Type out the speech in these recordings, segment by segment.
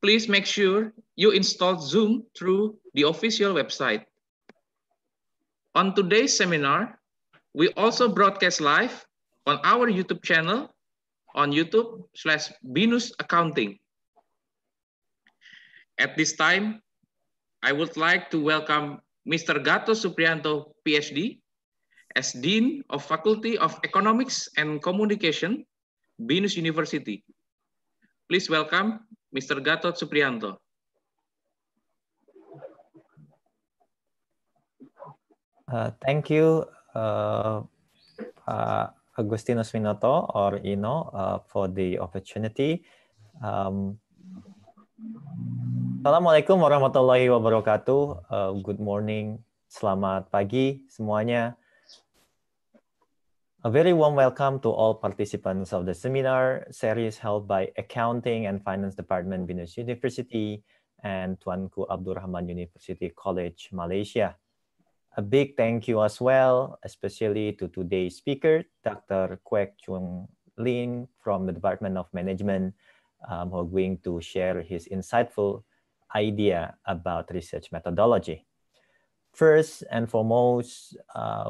please make sure you install Zoom through the official website. On today's seminar, we also broadcast live on our YouTube channel on YouTube/BINUS Accounting. At this time, I would like to welcome Mr. Gatot Soepriyanto, PhD, as Dean of Faculty of Economics and Communication, BINUS University. Please welcome Mr. Gatot Soepriyanto. Thank you, Agustinus Winoto, or Ino, for the opportunity. Assalamualaikum warahmatullahi wabarakatuh. Good morning, selamat pagi semuanya. A very warm welcome to all participants of the seminar series held by Accounting and Finance Department, BINUS University and Tunku Abdul Rahman University College, Malaysia. A big thank you as well, especially to today's speaker, Dr. Kwek Choon Ling from the Department of Management, who are going to share his insightful idea about research methodology. First and foremost,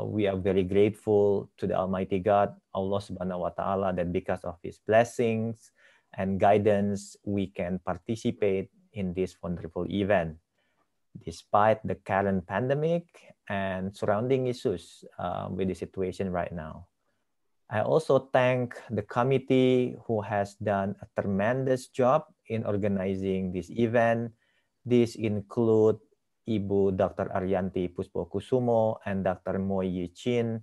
we are very grateful to the Almighty God, Allah Subhanahu wa Ta'ala, that because of his blessings and guidance, we can participate in this wonderful event. Despite the current pandemic and surrounding issues with the situation right now. I also thank the committee who has done a tremendous job in organizing this event. These include Ibu Dr. Aryanti Puspo Kusumo and Dr. Chin Mui Yin,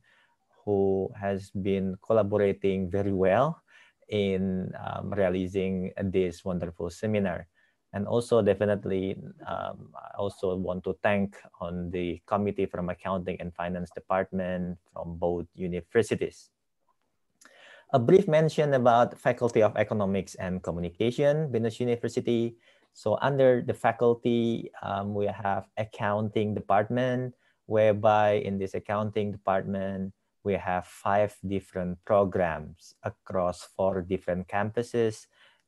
who has been collaborating very well in realizing this wonderful seminar. And also definitely, I also want to thank on the committee from Accounting and Finance Department from both universities. A brief mention about Faculty of Economics and Communication, BINUS University. So under the faculty, we have accounting department, whereby in this accounting department, we have 5 different programs across 4 different campuses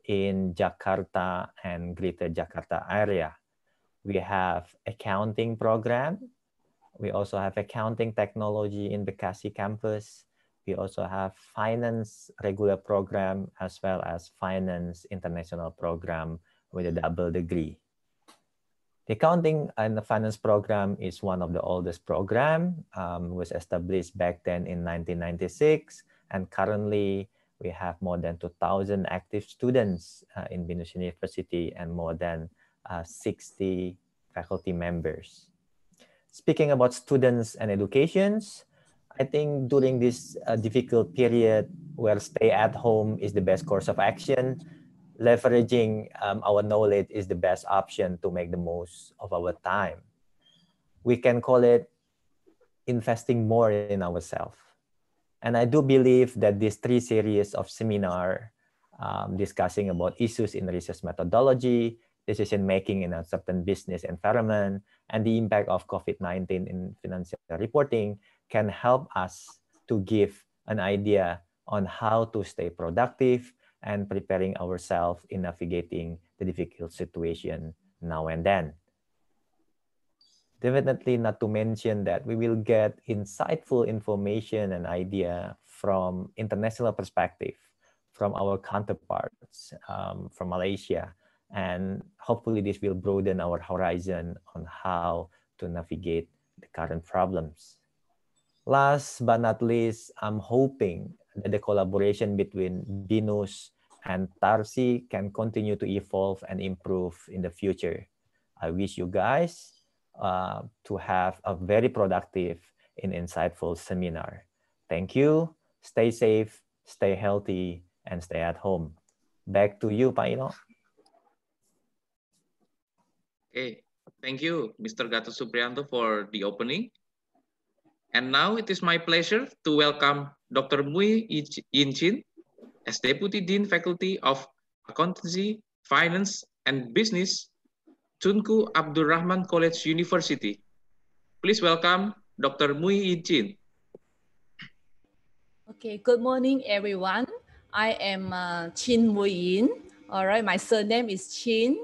in Jakarta and Greater Jakarta area. We have accounting program. We also have accounting technology in Bekasi campus. We also have finance regular program as well as finance international program with a double degree. The accounting and the finance program is one of the oldest program, was established back then in 1996. And currently we have more than 2,000 active students in BINUS University and more than 60 faculty members. Speaking about students and educations, I think during this difficult period where stay at home is the best course of action, leveraging our knowledge is the best option to make the most of our time. We can call it investing more in ourselves. And I do believe that these 3 series of seminar discussing about issues in research methodology, decision-making in a certain business environment, and the impact of COVID-19 in financial reporting can help us to give an idea on how to stay productive and preparing ourselves in navigating the difficult situation now and then. Definitely not to mention that we will get insightful information and idea from international perspective, from our counterparts from Malaysia. And hopefully this will broaden our horizon on how to navigate the current problems. Last but not least, I'm hoping that the collaboration between BINUS and TARSI can continue to evolve and improve in the future. I wish you guys to have a very productive and insightful seminar. Thank you. Stay safe, stay healthy, and stay at home. Back to you, Pak Ino. Okay, thank you, Mr. Gatot Soepriyanto, for the opening. And now it is my pleasure to welcome Dr. Mui Yin as Deputy Dean Faculty of Accountancy, Finance, and Business, Tunku Abdul Rahman College University. Please welcome Dr. Mui Yin. Okay, good morning, everyone. I am Chin Mui Yin. All right, my surname is Chin.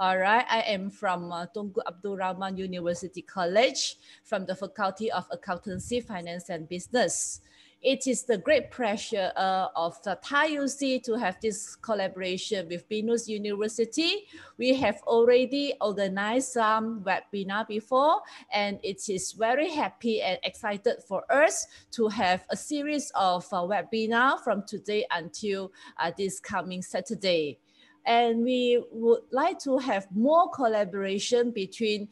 All right, I am from Tunku Abdul Rahman University College from the Faculty of Accountancy, Finance and Business. It is the great pressure of the Thai UC to have this collaboration with BINUS University. We have already organized some webinar before, and it is very happy and excited for us to have a series of webinar from today until this coming Saturday. And we would like to have more collaboration between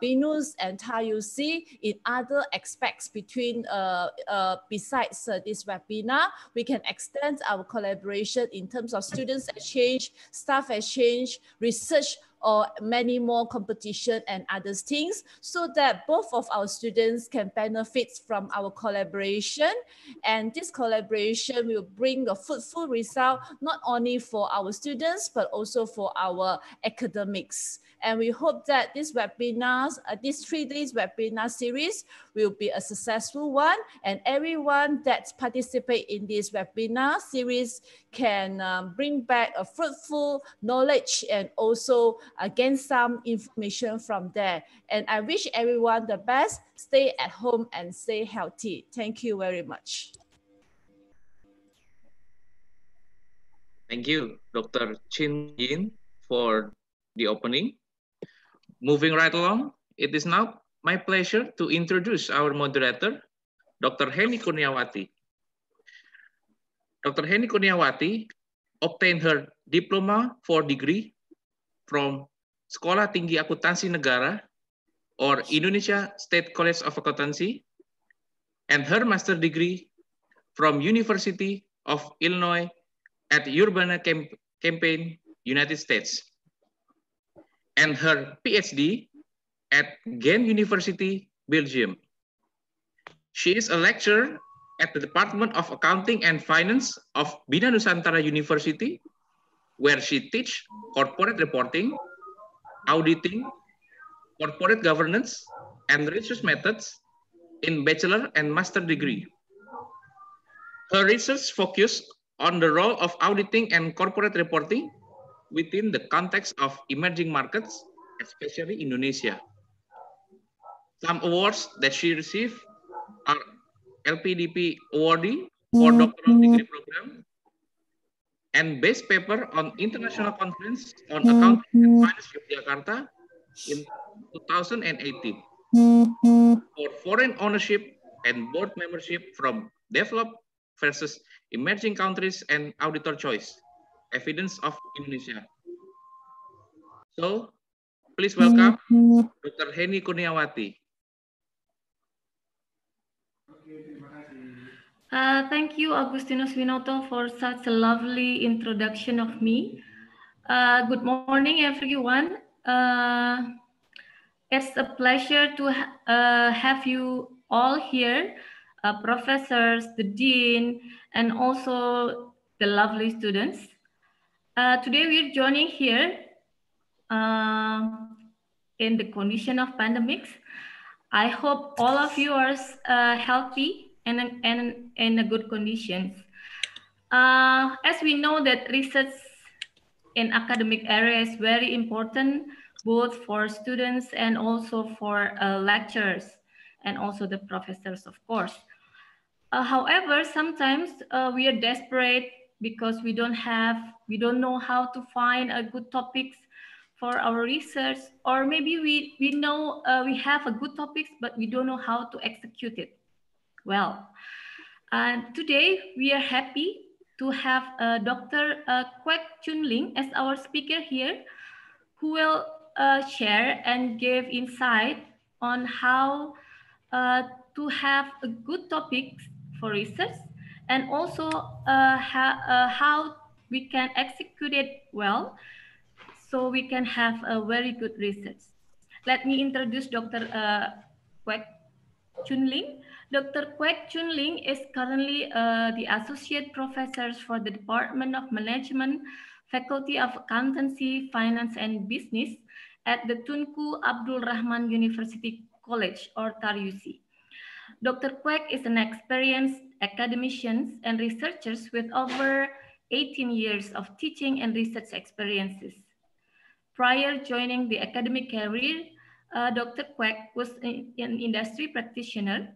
BINUS and Thai UC in other aspects between, besides this webinar. We can extend our collaboration in terms of students exchange, staff exchange, research, or many more competition and other things, so that both of our students can benefit from our collaboration. And this collaboration will bring a fruitful result, not only for our students, but also for our academics. And we hope that this webinars, this 3 days webinar series will be a successful one, and everyone that participates in this webinar series can bring back a fruitful knowledge and also gain some information from there. And I wish everyone the best. Stay at home and stay healthy. Thank you very much. Thank you, Dr. Chin Mui Yin, for the opening. Moving right along, it is now my pleasure to introduce our moderator, Dr. Heny Kurniawati. Dr. Heny Kurniawati obtained her diploma for degree from Sekolah Tinggi Akuntansi Negara, or Indonesia State College of Accountancy, and her master degree from University of Illinois at Urbana-Campaign, United States, and her PhD at Ghent University, Belgium. She is a lecturer at the Department of Accounting and Finance of Bina Nusantara University, where she teaches corporate reporting, auditing, corporate governance, and research methods in bachelor and master degree. Her research focuses on the role of auditing and corporate reporting within the context of emerging markets, especially Indonesia. Some awards that she received are LPDP awardee for doctoral degree program and best paper on International Conference on Accounting and Finance of Jakarta in 2018 for foreign ownership and board membership from developed versus emerging countries and auditor choice. Evidence of Indonesia. So, please welcome Dr. Heny Kurniawati. Thank you, Agustinus Winoto, for such a lovely introduction of me. Good morning, everyone. It's a pleasure to have you all here, professors, the dean, and also the lovely students. Today we're joining here in the condition of pandemics. I hope all of you are healthy and in a good condition. As we know that research in academic area is very important, both for students and also for lecturers and also the professors, of course. However, sometimes we are desperate because we don't know how to find a good topics for our research, or maybe we have a good topics, but we don't know how to execute it well. Today, we are happy to have Dr. Kwek Choon Ling as our speaker here, who will share and give insight on how to have a good topics for research, and also how we can execute it well, so we can have a very good research. Let me introduce Dr. Kwek Choon Ling. Dr. Kwek Choon Ling is currently the associate professor for the Department of Management, Faculty of Accountancy, Finance and Business at the Tunku Abdul Rahman University College, or TARUC. Dr. Kwek is an experienced academicians and researchers with over 18 years of teaching and research experiences. Prior joining the academic career, Dr. Kwek was an industry practitioner.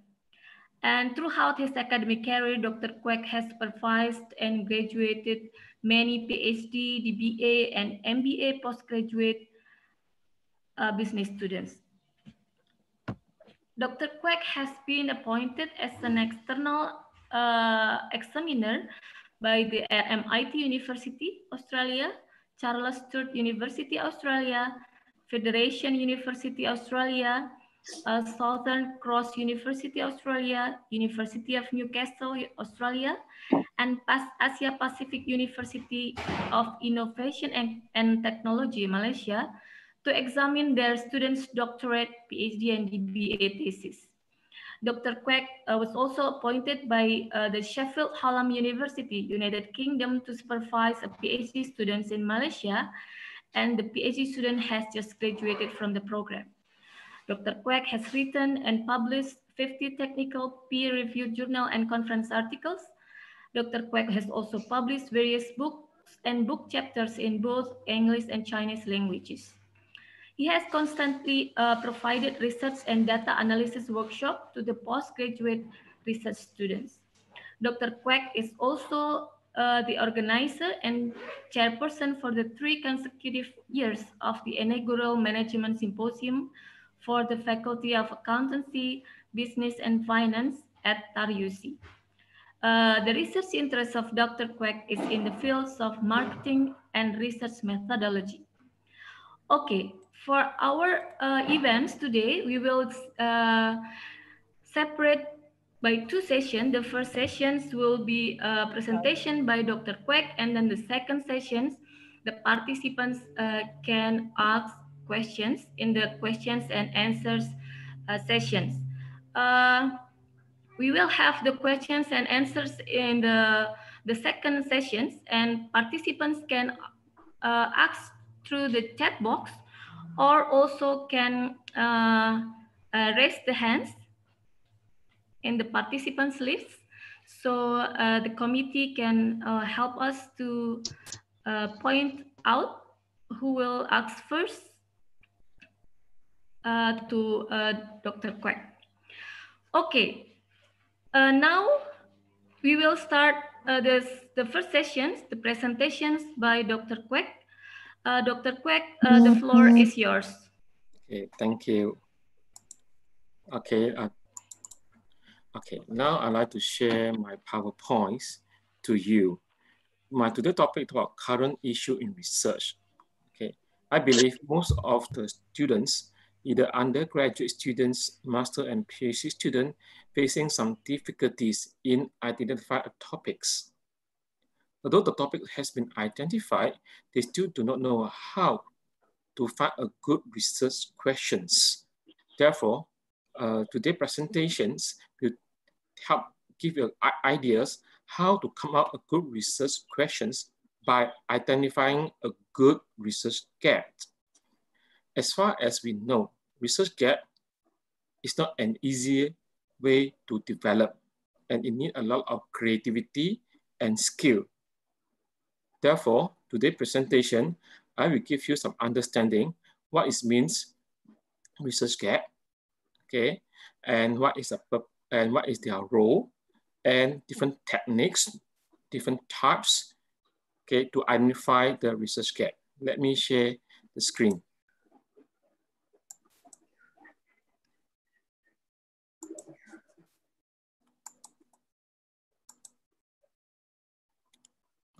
And throughout his academic career, Dr. Kwek has supervised and graduated many PhD, DBA, and MBA postgraduate business students. Dr. Kwek has been appointed as an external examiner by the RMIT University, Australia, Charles Sturt University, Australia, Federation University, Australia, Southern Cross University, Australia, University of Newcastle, Australia, and Asia Pacific University of Innovation and Technology, Malaysia, to examine their students' doctorate, PhD, and DBA thesis. Dr. Kwek was also appointed by the Sheffield Hallam University, United Kingdom, to supervise a PhD students in Malaysia, and the PhD student has just graduated from the program. Dr. Kwek has written and published 50 technical peer-reviewed journal and conference articles. Dr. Kwek has also published various books and book chapters in both English and Chinese languages. He has constantly provided research and data analysis workshop to the postgraduate research students. Dr. Kwek is also the organizer and chairperson for the 3 consecutive years of the inaugural management symposium for the Faculty of Accountancy, Business and Finance at TAR-UC. The research interest of Dr. Kwek is in the fields of marketing and research methodology. Okay, for our events today, we will separate by 2 sessions. The first sessions will be a presentation by Dr. Kwek, and then the second sessions, the participants can ask questions in the questions and answers sessions. We will have the questions and answers in the second sessions, and participants can ask through the chat box, or also can raise the hands in the participants list, so the committee can help us to point out who will ask first to Dr. Kwek. Okay, now we will start the first sessions, the presentations by Dr. Kwek. Dr. Kwek, the floor is yours. Okay, thank you. Okay, okay. Now I'd like to share my PowerPoints to you. My today topic about current issue in research. Okay, I believe most of the students, either undergraduate students, master and PhD students, facing some difficulties in identifying topics. Although the topic has been identified, they still do not know how to find a good research questions. Therefore, today's presentations will help give you ideas how to come up with good research questions by identifying a good research gap. As far as we know, research gap is not an easy way to develop, and it needs a lot of creativity and skill. Therefore, today's presentation, I will give you some understanding what it means research gap, okay, and what is their role, and different techniques, different types, okay, to identify the research gap. Let me share the screen.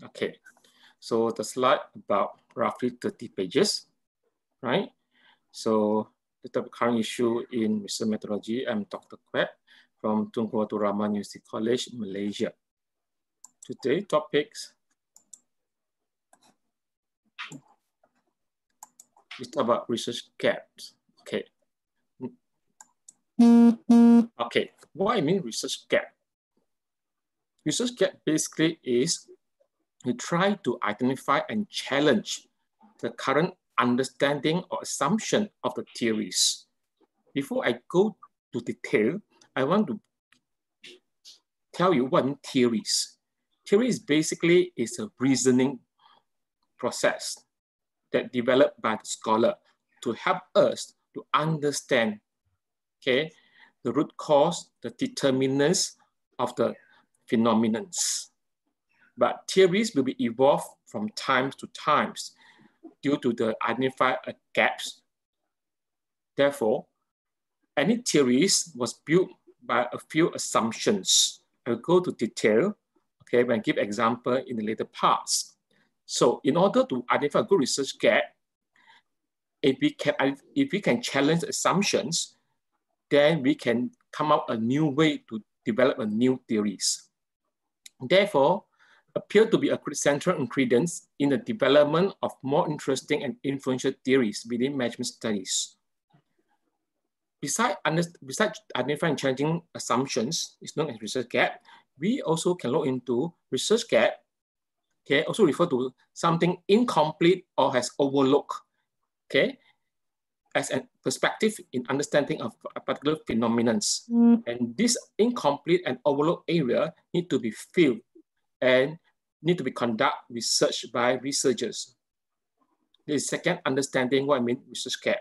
Okay, so the slide about roughly 30 pages, right? So the current issue in research methodology. I'm Dr. Kwek from Tunku Abdul Rahman University College, Malaysia. Today topics is about research gaps. Okay. Okay, what I mean research gap? Research gap basically is you try to identify and challenge the current understanding or assumption of the theories. Before I go to detail, I want to tell you what theories. Theories basically is a reasoning process that developed by the scholar to help us to understand, okay, the root cause, the determinants of the phenomenons. But theories will be evolved from time to time due to the identified gaps. Therefore, any theories was built by a few assumptions. I will go to detail, okay, when I give example in the later parts. So in order to identify a good research gap, if we can challenge assumptions, then we can come up a new way to develop a new theories. Therefore, appear to be a central ingredient in the development of more interesting and influential theories within management studies. Besides identifying and challenging assumptions, it's known as research gap, we also can look into research gap, okay, also refer to something incomplete or has overlooked, okay, as a perspective in understanding of a particular phenomenon. And this incomplete and overlooked area need to be filled and need to be conducted research by researchers. This is second, understanding what I mean research gap.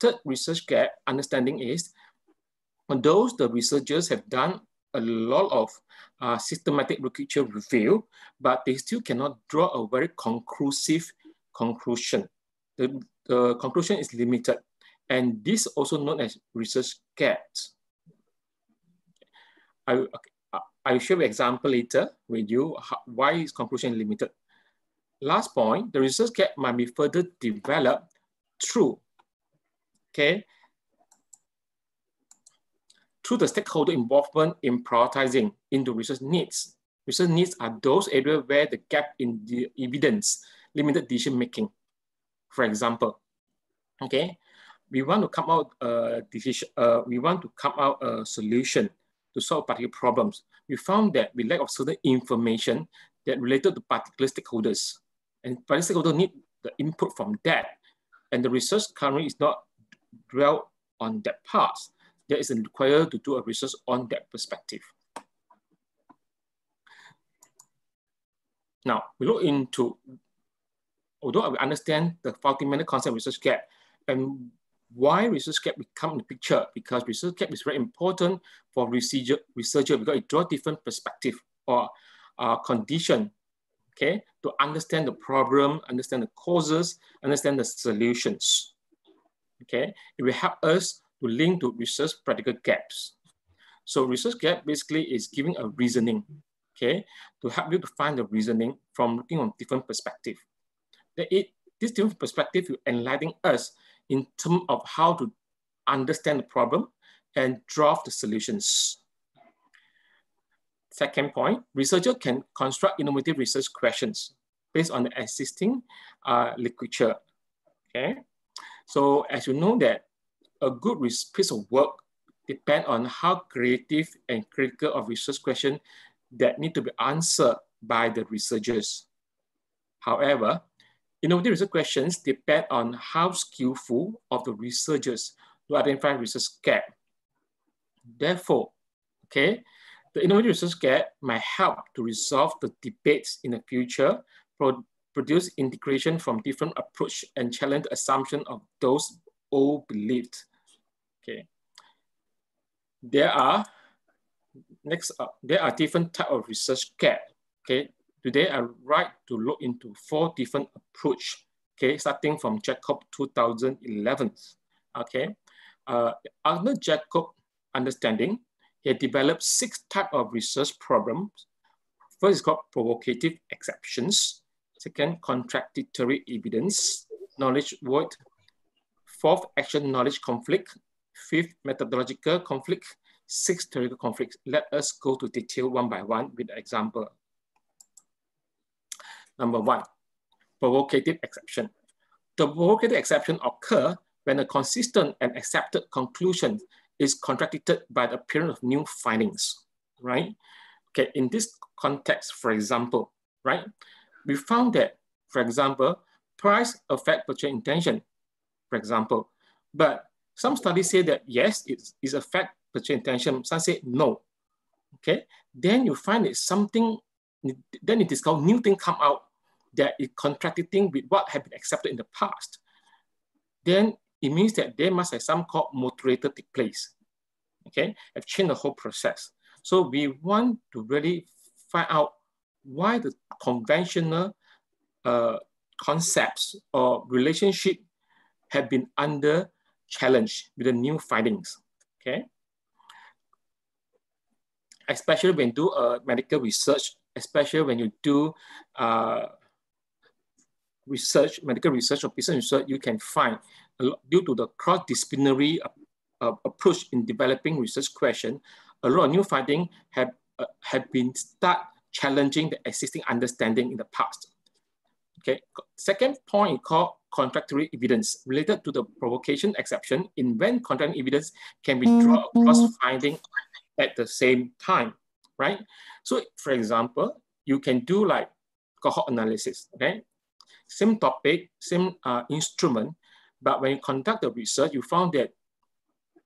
Third research gap understanding is, although the researchers have done a lot of systematic literature review, but they still cannot draw a very conclusive conclusion. The conclusion is limited, and this also known as research gaps. I'll share an example later with you, why is conclusion limited. Last point, the research gap might be further developed through, okay, through the stakeholder involvement in prioritizing into research needs. Research needs are those areas where the gap in the evidence limited decision making. For example, okay, we want to come out a decision. We want to come out a solution to solve particular problems. We found that we lack of certain information that related to particular stakeholders, and particular stakeholders need the input from that. And the research currently is not dwell on that part. There is a required to do a research on that perspective. Now we look into. Although we understand the fundamental concept of research gap and why research gap become in the picture, because research gap is very important for researcher because it draws different perspective or condition, okay, to understand the problem, understand the causes, understand the solutions, okay? It will help us to link to research practical gaps. So research gap basically is giving a reasoning, okay, to help you to find the reasoning from looking on different perspective. This different perspective will enlighten us in terms of how to understand the problem and draft the solutions. Second point, researchers can construct innovative research questions based on the existing literature. Okay, so as you know that a good piece of work depends on how creative and critical of research questions that need to be answered by the researchers. However, innovative research questions depend on how skillful of the researchers to identify research gap. Therefore, okay, the innovative research gap might help to resolve the debates in the future, produce integration from different approach and challenge assumption of those old beliefs. Okay, there are different types of research gap. Okay. Today, I like to look into 4 different approaches, okay, starting from Jacobs 2011, okay. Under Jacobs' understanding, he developed 6 types of research problems. First is called provocative exceptions. Second, contradictory evidence, knowledge void. Fourth, action knowledge conflict. Fifth, methodological conflict. Sixth, theoretical conflict. Let us go to detail one by one with an example. Number 1, provocative exception. The provocative exception occurs when a consistent and accepted conclusion is contradicted by the appearance of new findings, right? Okay, in this context, for example, right? We found that, for example, price affects purchase intention, for example, but some studies say that yes, it affects purchase intention, some say no, okay? Then you find that something, then you discover new things come out that is contradicting with what had been accepted in the past, then it means that there must have some called moderator take place, okay? Have changed the whole process. So we want to really find out why the conventional concepts or relationship have been under challenge with the new findings, okay? Especially when you do medical research, especially when you do research, medical research or business research, you can find due to the cross-disciplinary approach in developing research question, a lot of new findings have been start challenging the existing understanding in the past. Okay, second point is called contradictory evidence related to the provocation exception in when contradictory evidence can be drawn across finding at the same time, right? So for example, you can do like cohort analysis, okay? Same topic, same instrument, but when you conduct the research, you found that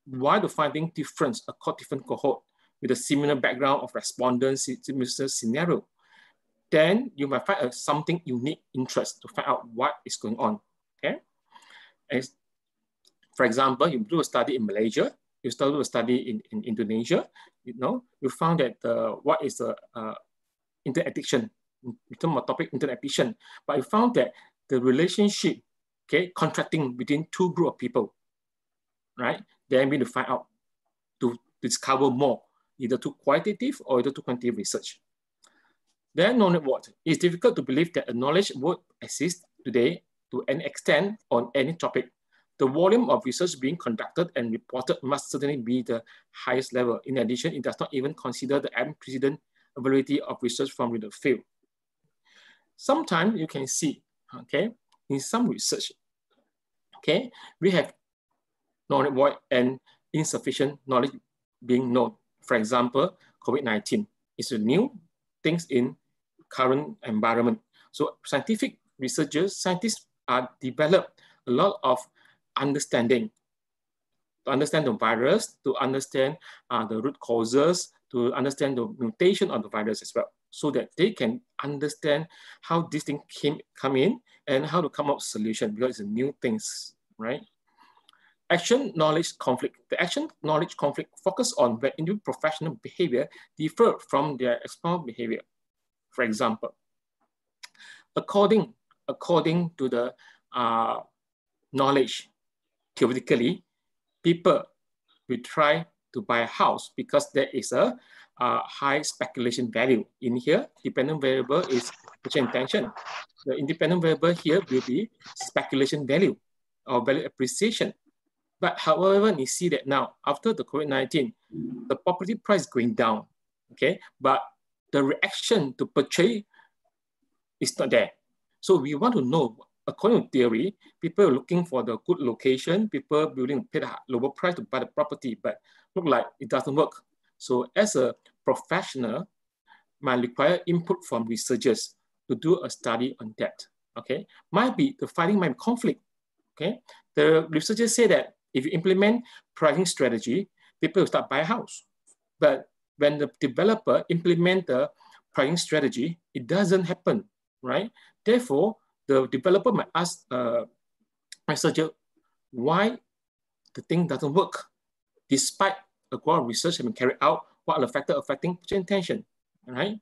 why the finding difference across different cohort with a similar background of respondents, similar scenario, then you might find something unique interest to find out what is going on, okay? As, for example, you do a study in Malaysia, you started a study in Indonesia, you know, you found that what is the internet addiction, in terms of topic internet addiction, but you found that the relationship, okay, contracting between two groups of people, right? Then we need to find out, to discover more, either to qualitative or either to quantitative research. Then knowledge what? It's difficult to believe that a knowledge would exist today to any extent on any topic. The volume of research being conducted and reported must certainly be the highest level. In addition, it does not even consider the unprecedented availability of research from the field. Sometimes you can see, okay, in some research, okay, we have knowledge void and insufficient knowledge being known. For example, COVID-19 is a new things in current environment. So scientific researchers, scientists are developed a lot of understanding, to understand the virus, to understand the root causes, to understand the mutation of the virus as well, so that they can understand how this thing come in and how to come up with solution, because it's a new things, right? Action knowledge conflict. The action knowledge conflict focus on where individual professional behavior differ from their external behavior. For example, according to the knowledge, theoretically, people will try to buy a house because there is a high speculation value in here. Dependent variable is purchase intention. The independent variable here will be speculation value or value appreciation. But however, you see that now after the COVID-19, the property price going down, okay? But the reaction to purchase is not there. So we want to know, according to theory, people are looking for the good location, people are willing to pay the lower price to buy the property, but look like it doesn't work. So as a professional, might require input from researchers to do a study on that, okay? Might be the finding might be conflict, okay? The researchers say that if you implement pricing strategy, people will start buying a house. But when the developer implements the pricing strategy, it doesn't happen, right? Therefore, the developer might ask researcher why the thing doesn't work, despite a lot of research having carried out, what are the factors affecting purchase intention, right?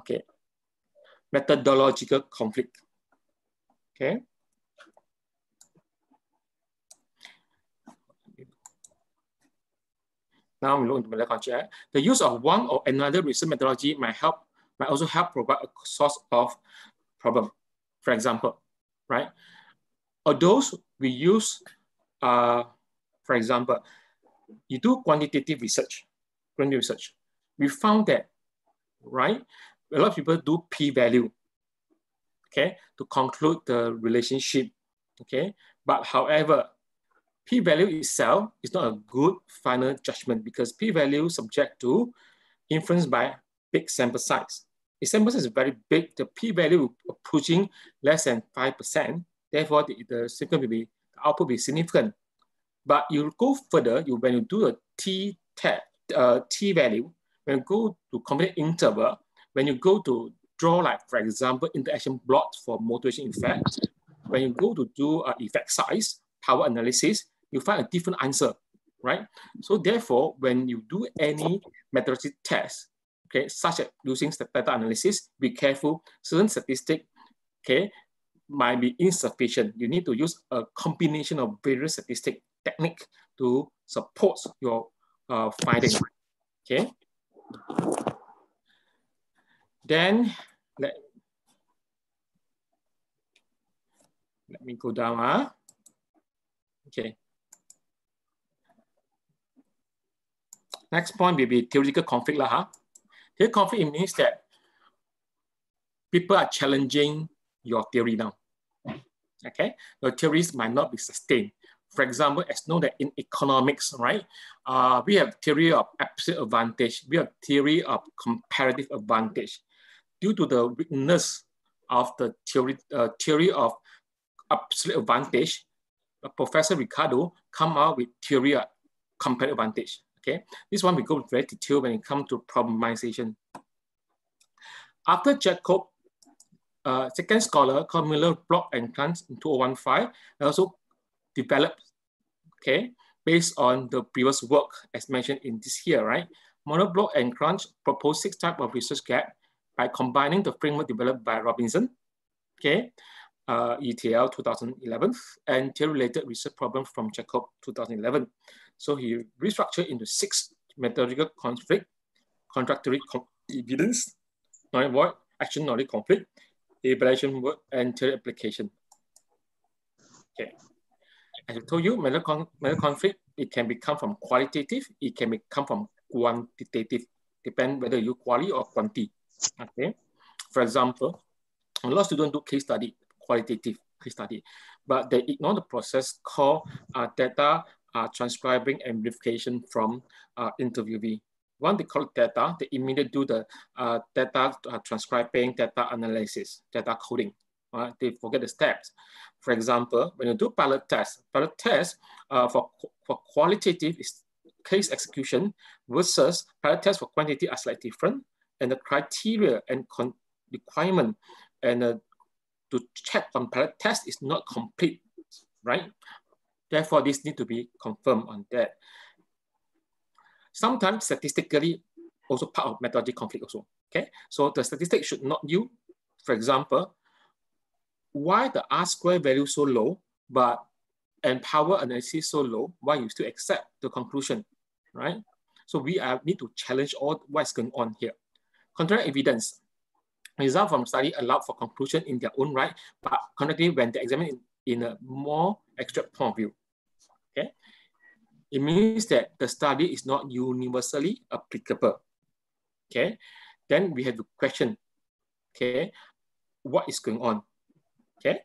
Okay, methodological conflict, okay? Now we look into medical contract. The use of one or another research methodology might also help provide a source of problem. For example, right? Or those we use, for example, you do quantitative research. We found that, right? A lot of people do p-value, okay, to conclude the relationship, okay. But however, p-value itself is not a good final judgment because p-value is subject to influence by big sample size. If sample size is very big, the p-value approaching less than 5%, therefore the output will be significant. But you go further, when you do a t-value, when you go to confidence interval, when you go to draw, like, for example, interaction plots for motivation effect, when you go to do effect size, power analysis, you find a different answer, right? So therefore, when you do any methodology test, okay, such as using data analysis, be careful, certain statistics, okay, might be insufficient. You need to use a combination of various statistic technique to support your finding, okay? Then, let me go down, okay. Next point will be theoretical conflict. Theoretical conflict means that people are challenging your theory now, okay? Your theories might not be sustained. For example, as known that in economics, right? We have theory of absolute advantage. We have theory of comparative advantage. Due to the weakness of the theory of absolute advantage, Professor Ricardo come out with theory of comparative advantage, okay? This one we go very detailed when it comes to problematization. After Jacob, second scholar called Müller-Bloch and Kant in 2015, also developed, okay, based on the previous work as mentioned in this here, right? Müller-Bloch and Kant proposed 6 types of research gap by combining the framework developed by Robinson, okay, ETL 2011, and theory-related research problems from Jacob 2011. So he restructured into 6 methodological conflict, contradictory evidence, non-void, action, knowledge conflict, evaluation work, and theory application, okay. As I told you, methodological conflict, it can become from qualitative, it can become from quantitative, depend whether you quality or quantity, okay? For example, a lot of students do case study, qualitative case study, but they ignore the process called data transcribing and verification from interviewee. Once they collect data, they immediately do the data transcribing, data analysis, data coding. They forget the steps. For example, when you do pilot test for qualitative is case execution versus pilot test for quantity are slightly different, and the criteria and requirement and to check on pilot test is not complete, right? Therefore, this need to be confirmed on that. Sometimes statistically also part of methodology conflict also, okay? So the statistics should not you, for example, why the R-square value so low, but and power analysis so low, why you still accept the conclusion, right? So we need to challenge all what's going on here. Contrary evidence, result from study allowed for conclusion in their own right, but contrary when they examine in a more abstract point of view, okay? It means that the study is not universally applicable, okay? Then we have to question, okay, what is going on? Okay,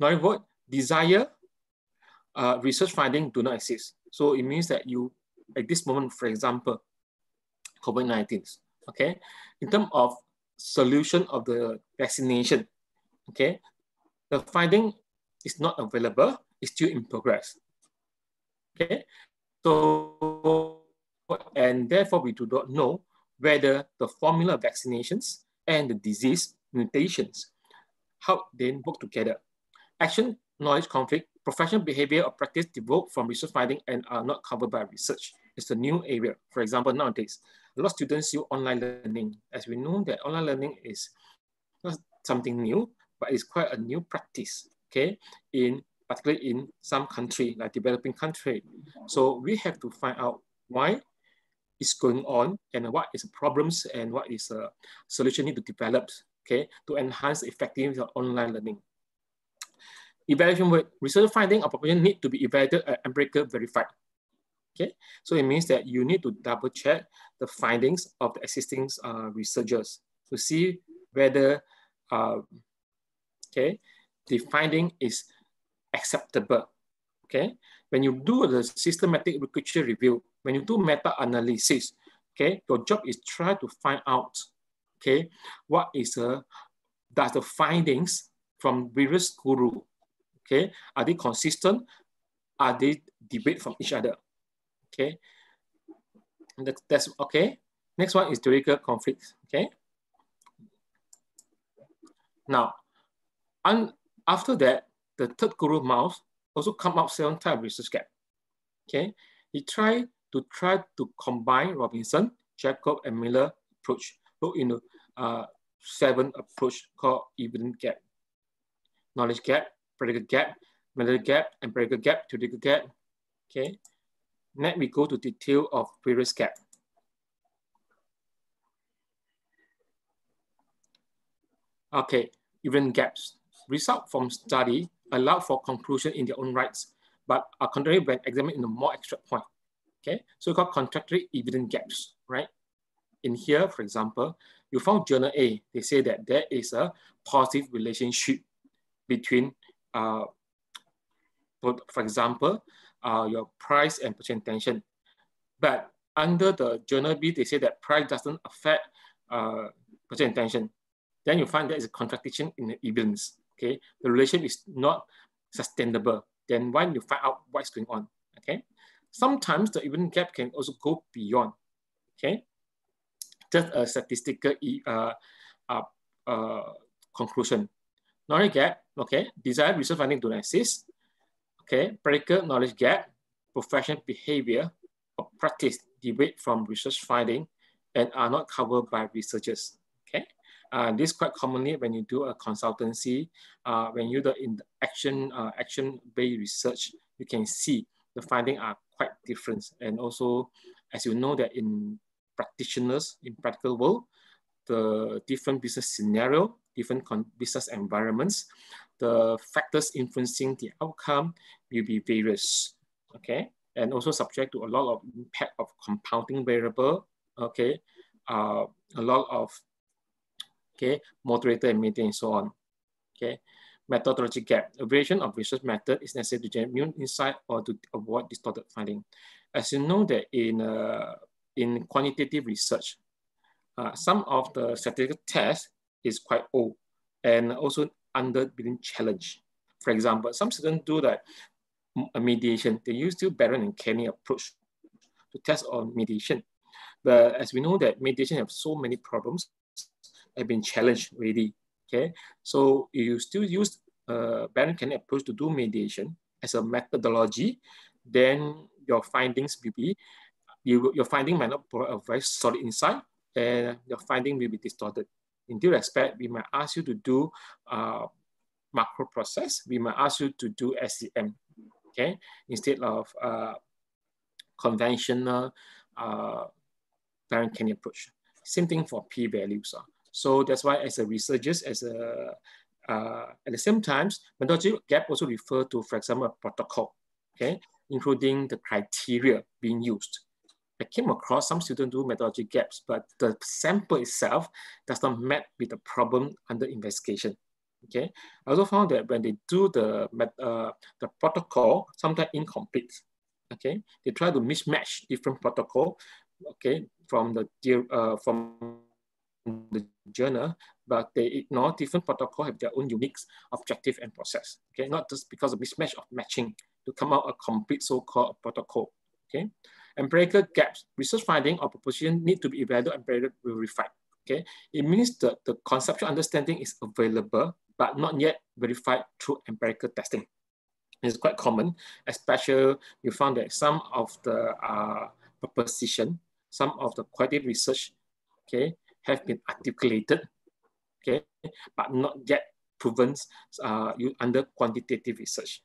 non-void, desire, research finding do not exist. So it means that you, at this moment, for example, COVID-19, okay? In terms of solution of the vaccination, okay? The finding is not available, it's still in progress, okay? So, and therefore we do not know whether the formula of vaccinations and the disease mutations, how they work together. Action, knowledge, conflict, professional behavior or practice developed from research finding and are not covered by research. It's a new area. For example, nowadays, a lot of students use online learning. As we know that online learning is not something new, but it's quite a new practice, okay? In, particularly in some country, like developing country. So we have to find out why it's going on and what is the problems and what is a solution need to develop, okay, to enhance the effectiveness of online learning. Evaluation with research finding or proposition need to be evaluated and empirically verified. Okay, so it means that you need to double check the findings of the existing researchers to see whether okay, the finding is acceptable. Okay, when you do the systematic literature review, when you do meta-analysis, okay, your job is try to find out, okay, what is does the findings from various guru, okay, are they consistent? Are they debate from each other? Okay, and that's okay. Next one is theoretical conflict. Okay, Now, after that, the third guru Maus also come up 7 times research gap. Okay, he tried to combine Robinson, Jacob, and Miller approach. Look in the 7 approach called evidence gap, knowledge gap, practical gap, method gap, and practical gap, theoretical gap. Okay, next we go to detail of previous gap. Okay, evidence gaps. Result from study allow for conclusion in their own rights, but are contrary when examined in a more abstract point. Okay, so called contradictory evidence gaps, right? In here, for example, you found journal A. They say that there is a positive relationship between, for example, your price and patient tension. But under the journal B, they say that price doesn't affect patient tension. Then you find there is a contradiction in the evidence. Okay, the relation is not sustainable. Then when you find out what's going on, okay? Sometimes the evidence gap can also go beyond, okay? Just a statistical conclusion. Knowledge gap, okay? Desired research finding do not exist, okay? Practical knowledge gap, professional behavior or practice deviate from research finding and are not covered by researchers, okay? This quite commonly when you do a consultancy, when you do in action-based research, you can see the findings are quite different. And also, as you know that in practitioners, in practical world, the different business scenario, different business environments, the factors influencing the outcome will be various, okay? And also subject to a lot of impact of compounding variable, okay? A lot of okay, moderator and meeting and so on. Okay, methodology gap. A variation of research method is necessary to generate insight or to avoid distorted finding. As you know that in quantitative research, some of the statistical tests is quite old and also under being challenged. For example, some students do that mediation. They use the Baron and Kenny approach to test on mediation. But as we know that mediation have so many problems, have been challenged already, okay? So you still use Baron Kenny approach to do mediation as a methodology, then your findings will be, your finding might not provide a very solid insight and your finding will be distorted. In due respect, we might ask you to do macro process, we might ask you to do SCM, okay? Instead of conventional Baron Kenny approach. Same thing for p-values. So that's why as a researchers, as a, at the same time, methodology gap also refer to, for example, a protocol, okay? Including the criteria being used. I came across some students do methodology gaps, but the sample itself does not match with the problem under investigation, okay? I also found that when they do the protocol, sometimes incomplete, okay? They try to mismatch different protocol, okay? From the journal, but they ignore different protocol have their own unique objective and process. Okay, not just because of mismatch of matching to come out a complete so-called protocol. Okay, empirical gaps, research finding or proposition need to be evaluated and verified. Okay, it means that the conceptual understanding is available but not yet verified through empirical testing. It's quite common, especially you found that some of the proposition, some of the qualitative research, okay, have been articulated, okay, but not yet proven under quantitative research,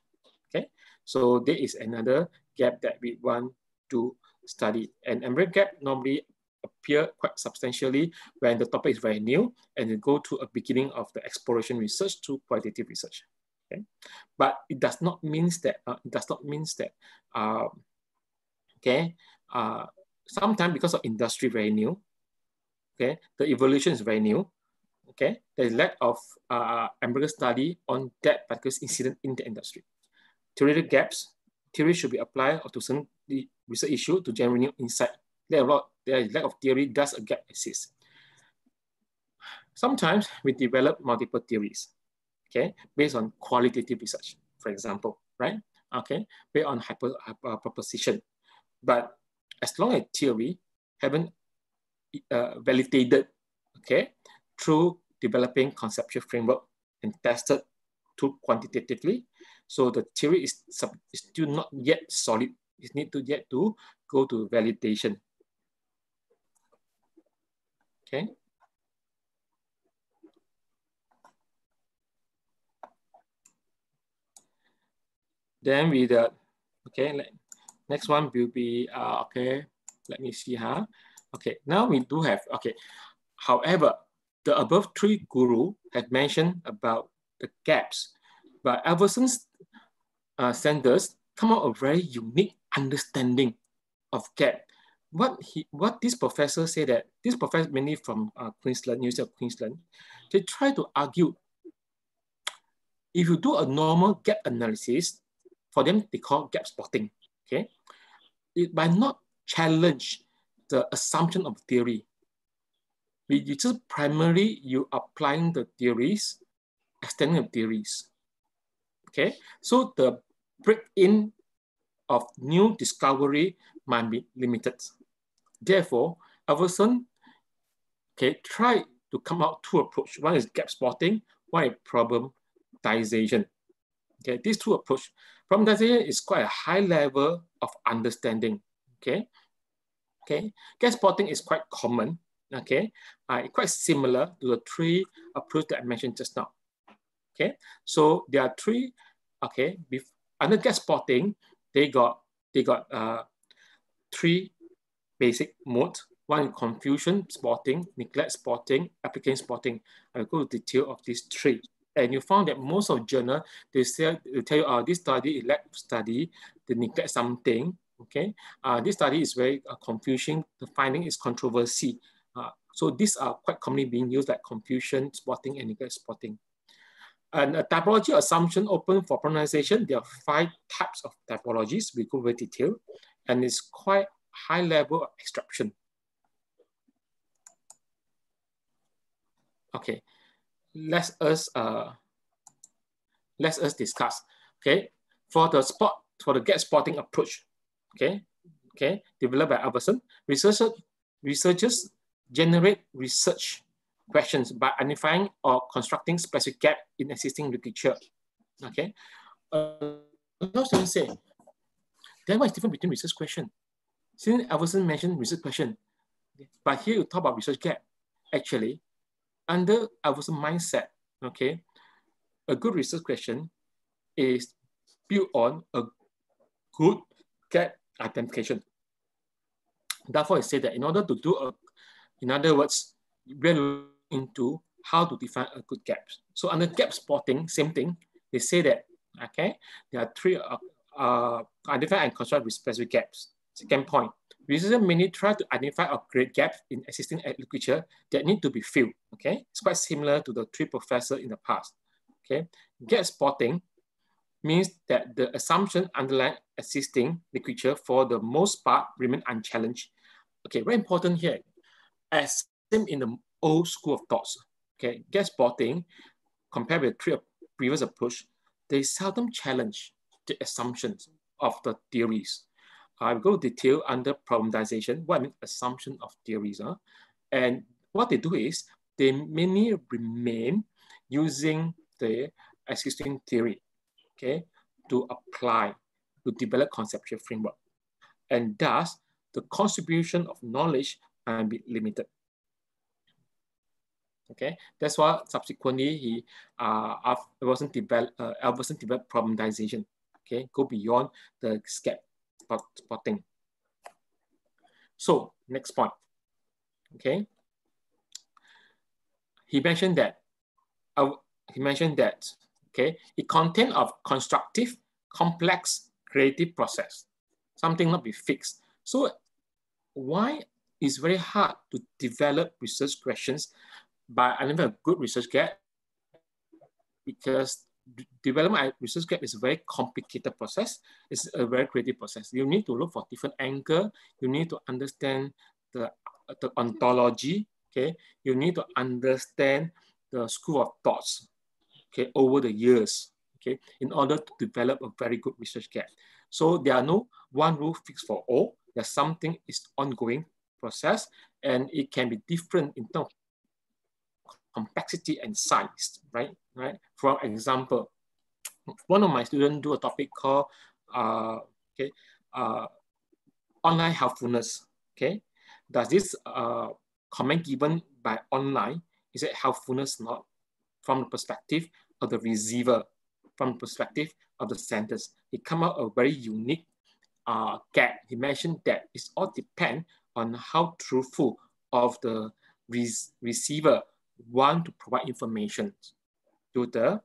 okay? So there is another gap that we want to study. And empirical gap normally appear quite substantially when the topic is very new and you go to a beginning of the exploration research to qualitative research, okay? But it does not mean that, sometimes because of industry very new, okay, the evolution is very new, okay? There is lack of empirical study on that particular incident in the industry. Theoretical gaps, theory should be applied to certain research issue to generate new insight. There is lack of theory, does a gap exist? Sometimes we develop multiple theories, okay? Based on qualitative research, for example, right? Okay, based on proposition. But as long as theory haven't validated, okay, through developing conceptual framework and tested too quantitatively. So the theory is still not yet solid. It needs to yet to go to validation. Okay. Then with the, okay, next one will be, okay, let me see how. Okay, now we do have, okay. However, the above three guru have mentioned about the gaps, but Alvesson's Sanders come out a very unique understanding of gap. What this professor said that, this professor mainly from Queensland, University of Queensland, they try to argue, if you do a normal gap analysis, for them they call gap spotting, okay? It might not challenge the assumption of theory. You just primarily, you applying the theories, extending the theories, okay? So the break-in of new discovery might be limited. Therefore, Alvesson, okay, tried to come out two approaches. One is gap spotting, one is problematization. Okay, these two approaches. Problematization is quite a high level of understanding, okay? Okay, gap spotting is quite common, okay? Quite similar to the three approaches that I mentioned just now, okay? So there are three, okay, under gap spotting, they got three basic modes. One is confusion spotting, neglect spotting, application spotting. I will go to detail of these three. And you found that most of journal, they tell you, this study is lack of study, they neglect something, okay? This study is very confusing, the finding is controversy. So these are quite commonly being used, like confusion spotting and neglect spotting. And a typology assumption open for problematization, there are five types of typologies. We go very detailed, and it's quite high level of extraction. Okay, let us discuss. Okay, for the gap spotting approach. Okay, developed by Alvesson, researchers generate research questions by identifying or constructing specific gap in existing literature. Okay, now someone say, then what is different between research question? Since Alvesson mentioned research question, but here you talk about research gap. Actually, under Alvesson mindset, okay, a good research question is built on a good gap identification. Therefore, I say that in order to do a, in other words, we're into how to define a good gap. So under gap spotting, same thing. They say that, okay, there are three, identify and construct with specific gaps. Second point, researchers mainly try to identify or create gaps in existing literature that need to be filled, okay? It's quite similar to the three professors in the past, okay? Gap spotting means that the assumption underlying existing literature for the most part remain unchallenged. Okay, very important here. As in the old school of thoughts, okay, gap spotting, compared with three previous approach, they seldom challenge the assumptions of the theories. I will go to detail under problematization, what I mean assumption of theories are. And what they do is, they mainly remain using the existing theory, okay, to apply, to develop conceptual framework. And thus, the contribution of knowledge can be limited. Okay, that's why subsequently he Alvesson developed problematization. Okay, go beyond the gap spotting. So next point. Okay, he mentioned that okay, it contains of constructive, complex, creative process. Something not be fixed. So why it's very hard to develop research questions by identifying a good research gap, because development of research gap is a very complicated process. It's a very creative process. You need to look for different angles. You need to understand the ontology. Okay, you need to understand the school of thoughts. Okay, over the years. Okay, in order to develop a very good research gap. So there are no one rule fixed for all. There's something is ongoing process, and it can be different in terms of complexity and size, right? right? For example, one of my students do a topic called online helpfulness. Okay, does this comment given by online, is it helpfulness not from the perspective of the receiver, from the perspective of the centers? It come out a very unique gap. He mentioned that it's all depend on how truthful of the receiver want to provide information to the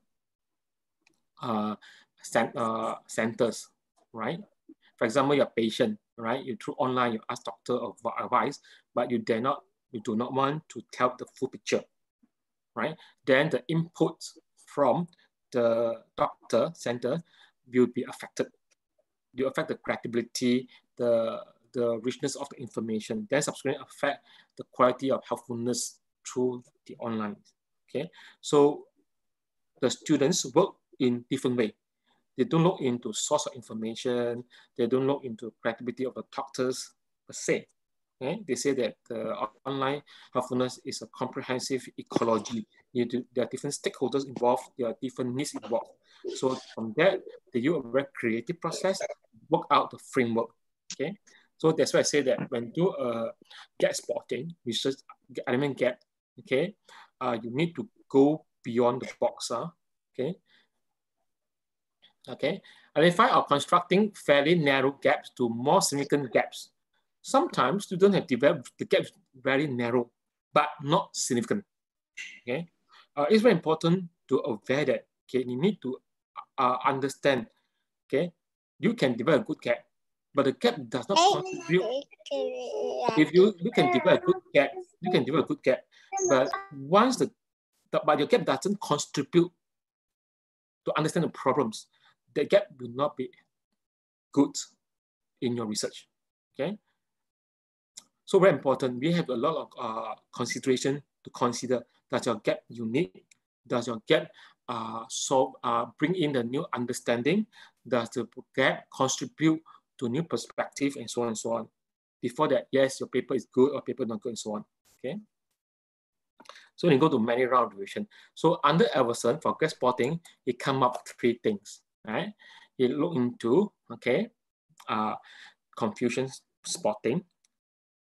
centers, right? For example, your patient, right? You through online, you ask doctor for advice, but you dare not, you do not want to tell the full picture, right? Then the input from the doctor center will be affected. You affect the credibility, the richness of the information, then subsequently affect the quality of helpfulness through the online. Okay, so the students work in different way. They don't look into source of information. They don't look into credibility of the doctors per se. Okay? They say that online helpfulness is a comprehensive ecology. There are different stakeholders involved. There are different needs involved. So from that, they use a very creative process, work out the framework. Okay, so that's why I say that when you do a gap spotting, research element gap, okay, you need to go beyond the box, okay. Okay, identify or constructing fairly narrow gaps to more significant gaps. Sometimes students have developed the gaps very narrow, but not significant. Okay, it's very important to avoid that. Okay, you need to understand. Okay, you can develop a good gap, but the gap does not contribute. If you can develop a good gap, you can develop a good gap, but once but your gap doesn't contribute to understand the problems, the gap will not be good in your research. Okay, so very important. We have a lot of consideration to consider. Does your gap unique? Does your gap bring in the new understanding? Does the gap contribute to new perspective and so on and so on? Before that, yes, your paper is good or paper not good and so on. Okay. So you go to many round duration. So under Alvesson for gap spotting, it come up three things, right? It look into, okay, confusion spotting,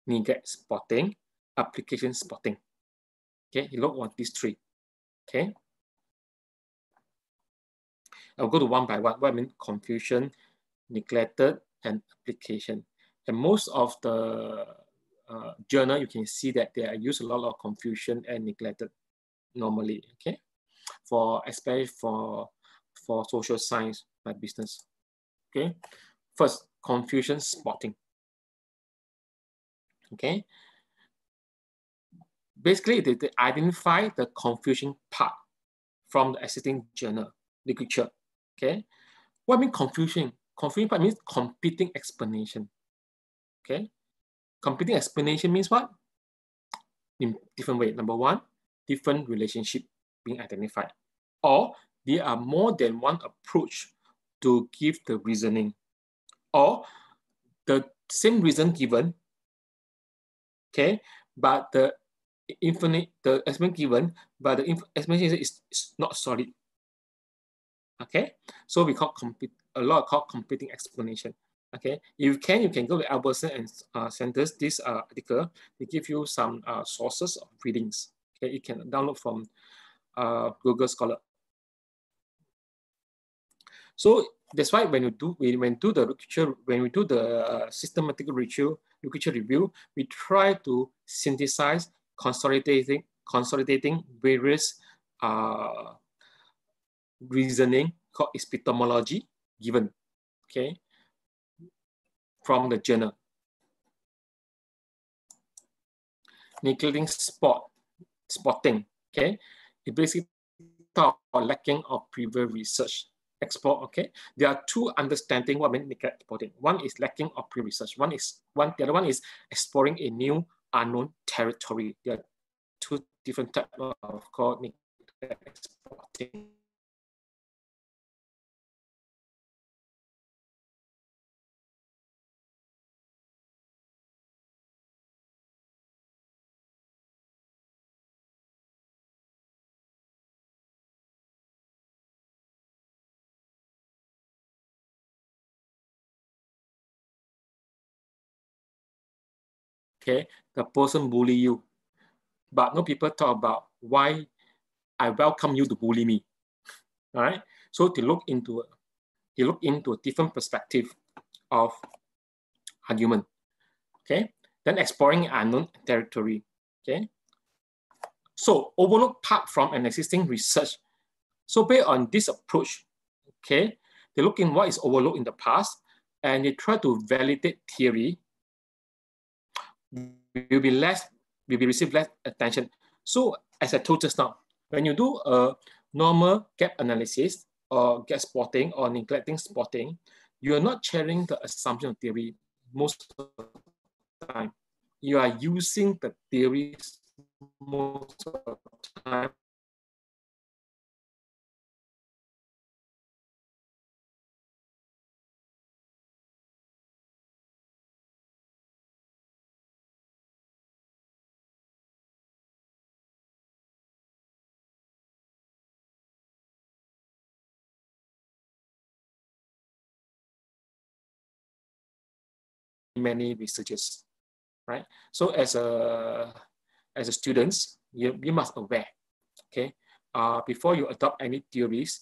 neglect spotting, application spotting. Okay, you look on these three, okay? I'll go to one by one. What I mean, confusion, neglected, and application. And most of the journal, you can see that they use a lot of confusion and neglected normally, okay? For, especially for social science by business, okay? First, confusion spotting, okay? Basically, they identify the confusion part from the existing journal literature, okay? What I mean confusion? Confusion part means competing explanation, okay? Competing explanation means what? In different way. Number one, different relationship being identified. Or there are more than one approach to give the reasoning. Or the same reason given, okay, but the explanation given, but the explanation is not solid. Okay, so we call competing explanation. Okay, if you can go to Alvesson and Centers, this article, they give you some sources of readings. Okay, you can download from Google Scholar. So that's why when we do the systematic literature review, we try to synthesize, consolidating various reasoning called epistemology given, okay, from the journal. Neglecting spotting, okay, it basically talk about lacking of previous research. Export, okay, there are two understanding what I mean neglect spotting. One is lacking of previous research. The other one is exploring a new unknown territory. There are two different types of called neglect spotting. okay, the person bully you. But no people talk about why I welcome you to bully me, all right? So they look into a different perspective of argument, okay? Then exploring unknown territory, okay? So overlook part from an existing research. So based on this approach, okay, they look in what is overlooked in the past and they try to validate theory, will receive less attention. So as I told just now, when you do a normal gap analysis or gap spotting or neglecting spotting, you are not sharing the assumption of theory most of the time. You are using the theories most of the time. Many researchers, right? So as a students, you must aware, okay? Before you adopt any theories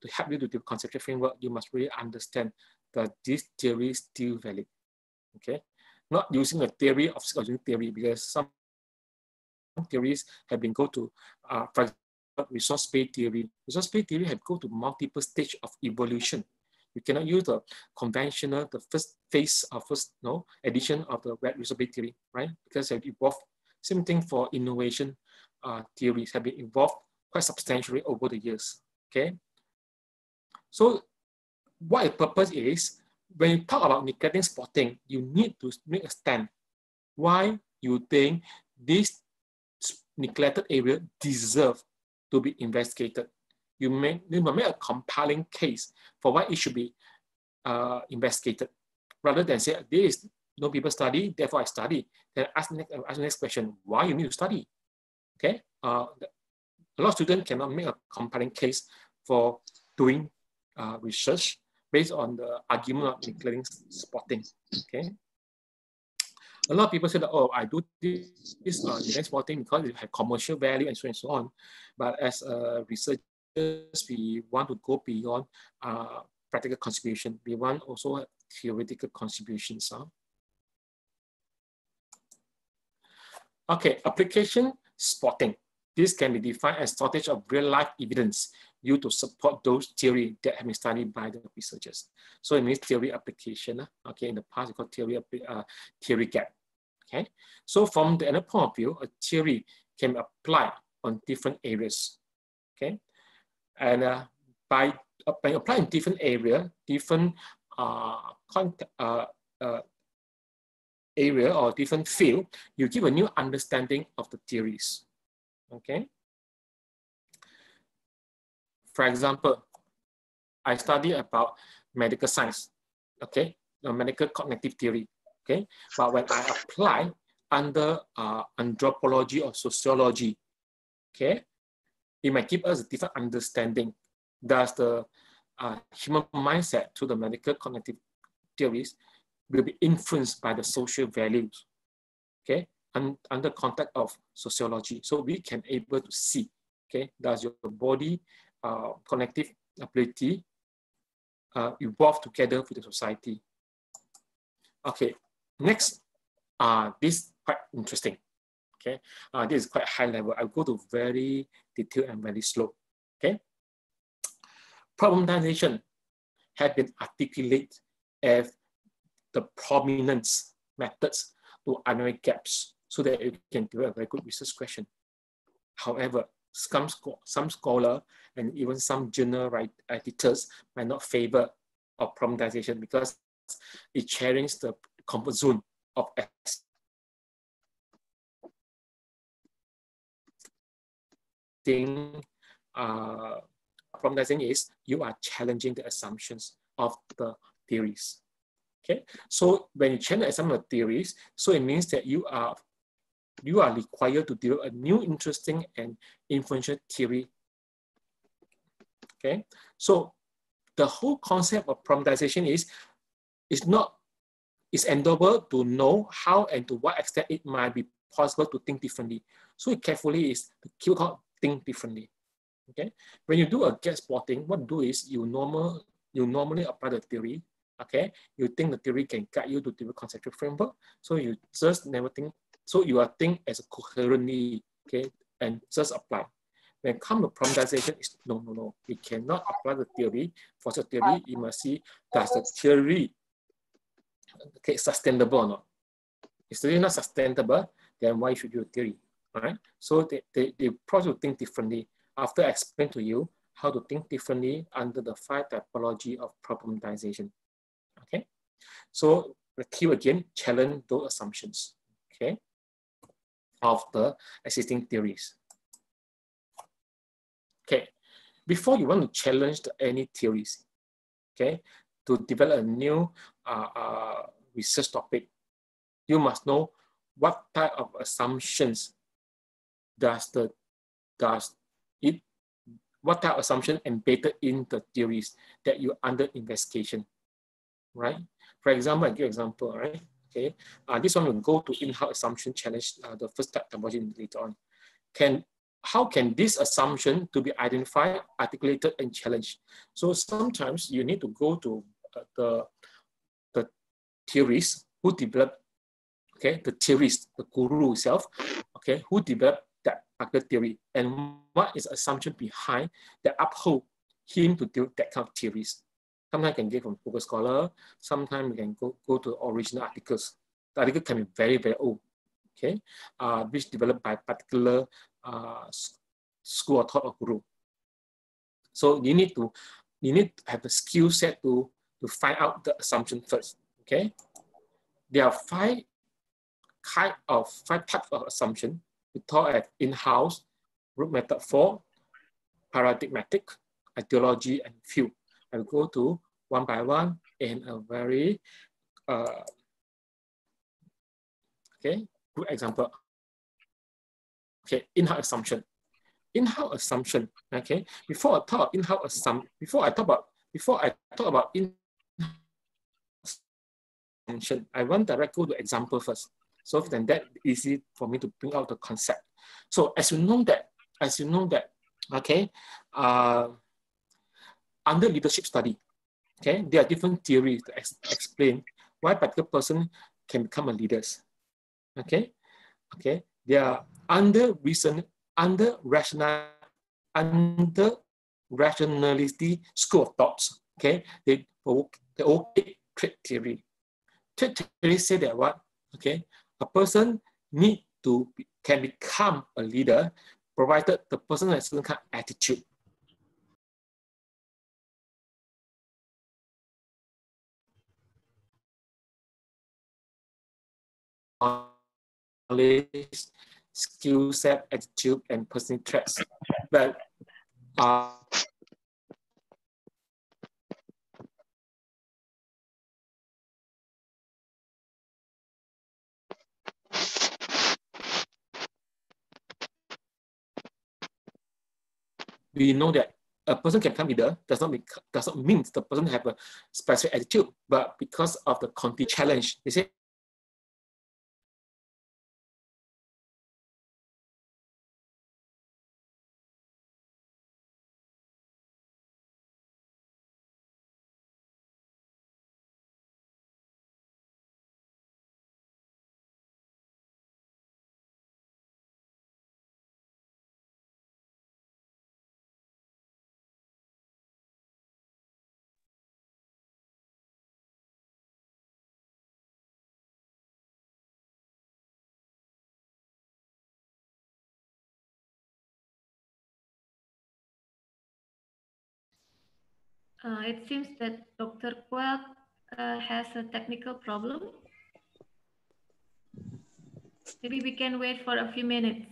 to help you to do conceptual framework, you must really understand that this theory is still valid, okay? Not using a theory of psychological theory, because some theories have been go to, for example, resource-based theory. Resource-based theory have go to multiple stage of evolution. You cannot use the conventional, the first phase of first edition of the research-based theory, right? Because they've evolved. Same thing for innovation theories have been evolved quite substantially over the years, okay? So what the purpose is, when you talk about neglecting spotting, you need to make a stand. Why you think this neglected area deserves to be investigated? You may make a compelling case for why it should be investigated, rather than say, there is no people study, therefore I study. Then ask the next question, why you need to study? Okay, a lot of students cannot make a compelling case for doing research based on the argument of neglecting spotting, okay? A lot of people say that, oh, I do this spotting because it has commercial value and so on. But as a researcher, we want to go beyond practical contribution. We want also theoretical contributions. Huh? Okay, application spotting. This can be defined as shortage of real-life evidence used to support those theories that have been studied by the researchers. So it means theory application. Okay, in the past, it's called theory gap. Okay, so from the other point of view, a theory can be applied on different areas. Okay. And by applying different area, different area or different field, you give a new understanding of the theories, okay? For example, I study about medical science, okay? The medical cognitive theory, okay? But when I apply under anthropology or sociology, okay? It might give us a different understanding. Thus, the human mindset to the medical cognitive theories will be influenced by the social values, okay, and under context of sociology. So we can able to see, okay, does your body cognitive ability evolve together with the society? Okay, next, this is quite interesting. Okay, this is quite high level. I'll go to very detailed and very slow. Okay, problematization has been articulated as the prominence methods to analyze gaps so that you can do a very good research question. However, some scholars and even some journal editors might not favor of problematization because it challenges the comfort zone of thing. Problematizing is you are challenging the assumptions of the theories. Okay, so when you challenge the assumption of theories, so it means that you are required to develop a new, interesting, and influential theory. Okay, so the whole concept of problematization is it's not is endeavor to know how and to what extent it might be possible to think differently. So it carefully is the keyword called think differently. Okay, when you do a gap spotting, what you do is you normally apply the theory. Okay, you think the theory can guide you to the conceptual framework, so you just never think. So you are think as a coherently, okay, and just apply. When it comes to problematization, it's no. We cannot apply the theory. For the theory, you must see does the theory, okay, sustainable or not. If it's really not sustainable, then why should you theory, right? So they probably think differently. After I explain to you how to think differently under the five typology of problematization, okay? So the key again, challenge those assumptions, okay, of the existing theories. Okay, before you want to challenge any theories, okay, to develop a new research topic, you must know what type of assumptions what type of assumption embedded in the theories that you under investigation, right? For example, I give example, right? Okay, this one will go to in-house assumption challenge, the first type typology later on. How can this assumption to be identified, articulated, and challenged? So sometimes you need to go to the theorists who develop, okay, the theorist, the guru himself, okay, who developed that particular theory, and what is assumption behind that uphold him to do that kind of theories. Sometimes I can get from Google Scholar, sometimes we can go to original articles. The article can be very, very old, okay, which developed by particular school or thought or guru. So you need to have a skill set to find out the assumption first. Okay, there are five types of assumption. We taught at in-house, group method 4, paradigmatic, ideology, and few. I will go to one by one in a very okay, good example. Okay, in-house assumption. In-house assumption. Okay, before I talk about in-house assumption, I want to go to example first. So then that is easy for me to bring out the concept. So as you know that, okay, under leadership study, okay, there are different theories to explain why a particular person can become a leader. Okay, they are under reason, under rationality school of thoughts. Okay, they all take trait theory. Trait theory say that what? Okay, a person can become a leader provided the person has a certain kind of attitude. Knowledge, skill set, attitude, and personal traits. But we know that a person can become leader does not mean the person have a specific attitude, but because of the continued challenge, they say. It seems that Dr. Kwek has a technical problem. Maybe we can wait for a few minutes.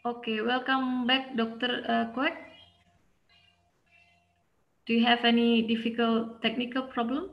Okay, welcome back, Dr. Kwek. Do you have any difficult technical problem?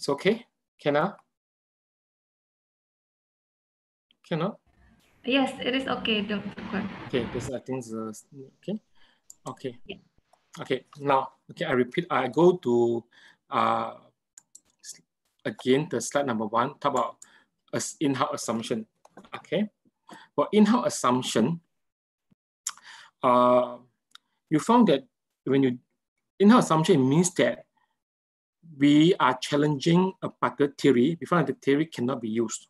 It's okay, Can I? Yes, it is okay, Dr. Kwek. Okay, this I think is okay. Okay, yeah. Okay. Now, okay, I repeat. I go to again the slide number 1. Talk about in-house assumption. Okay, for in-house assumption, you found that when you in-house assumption means that we are challenging a particular theory. We found the theory cannot be used.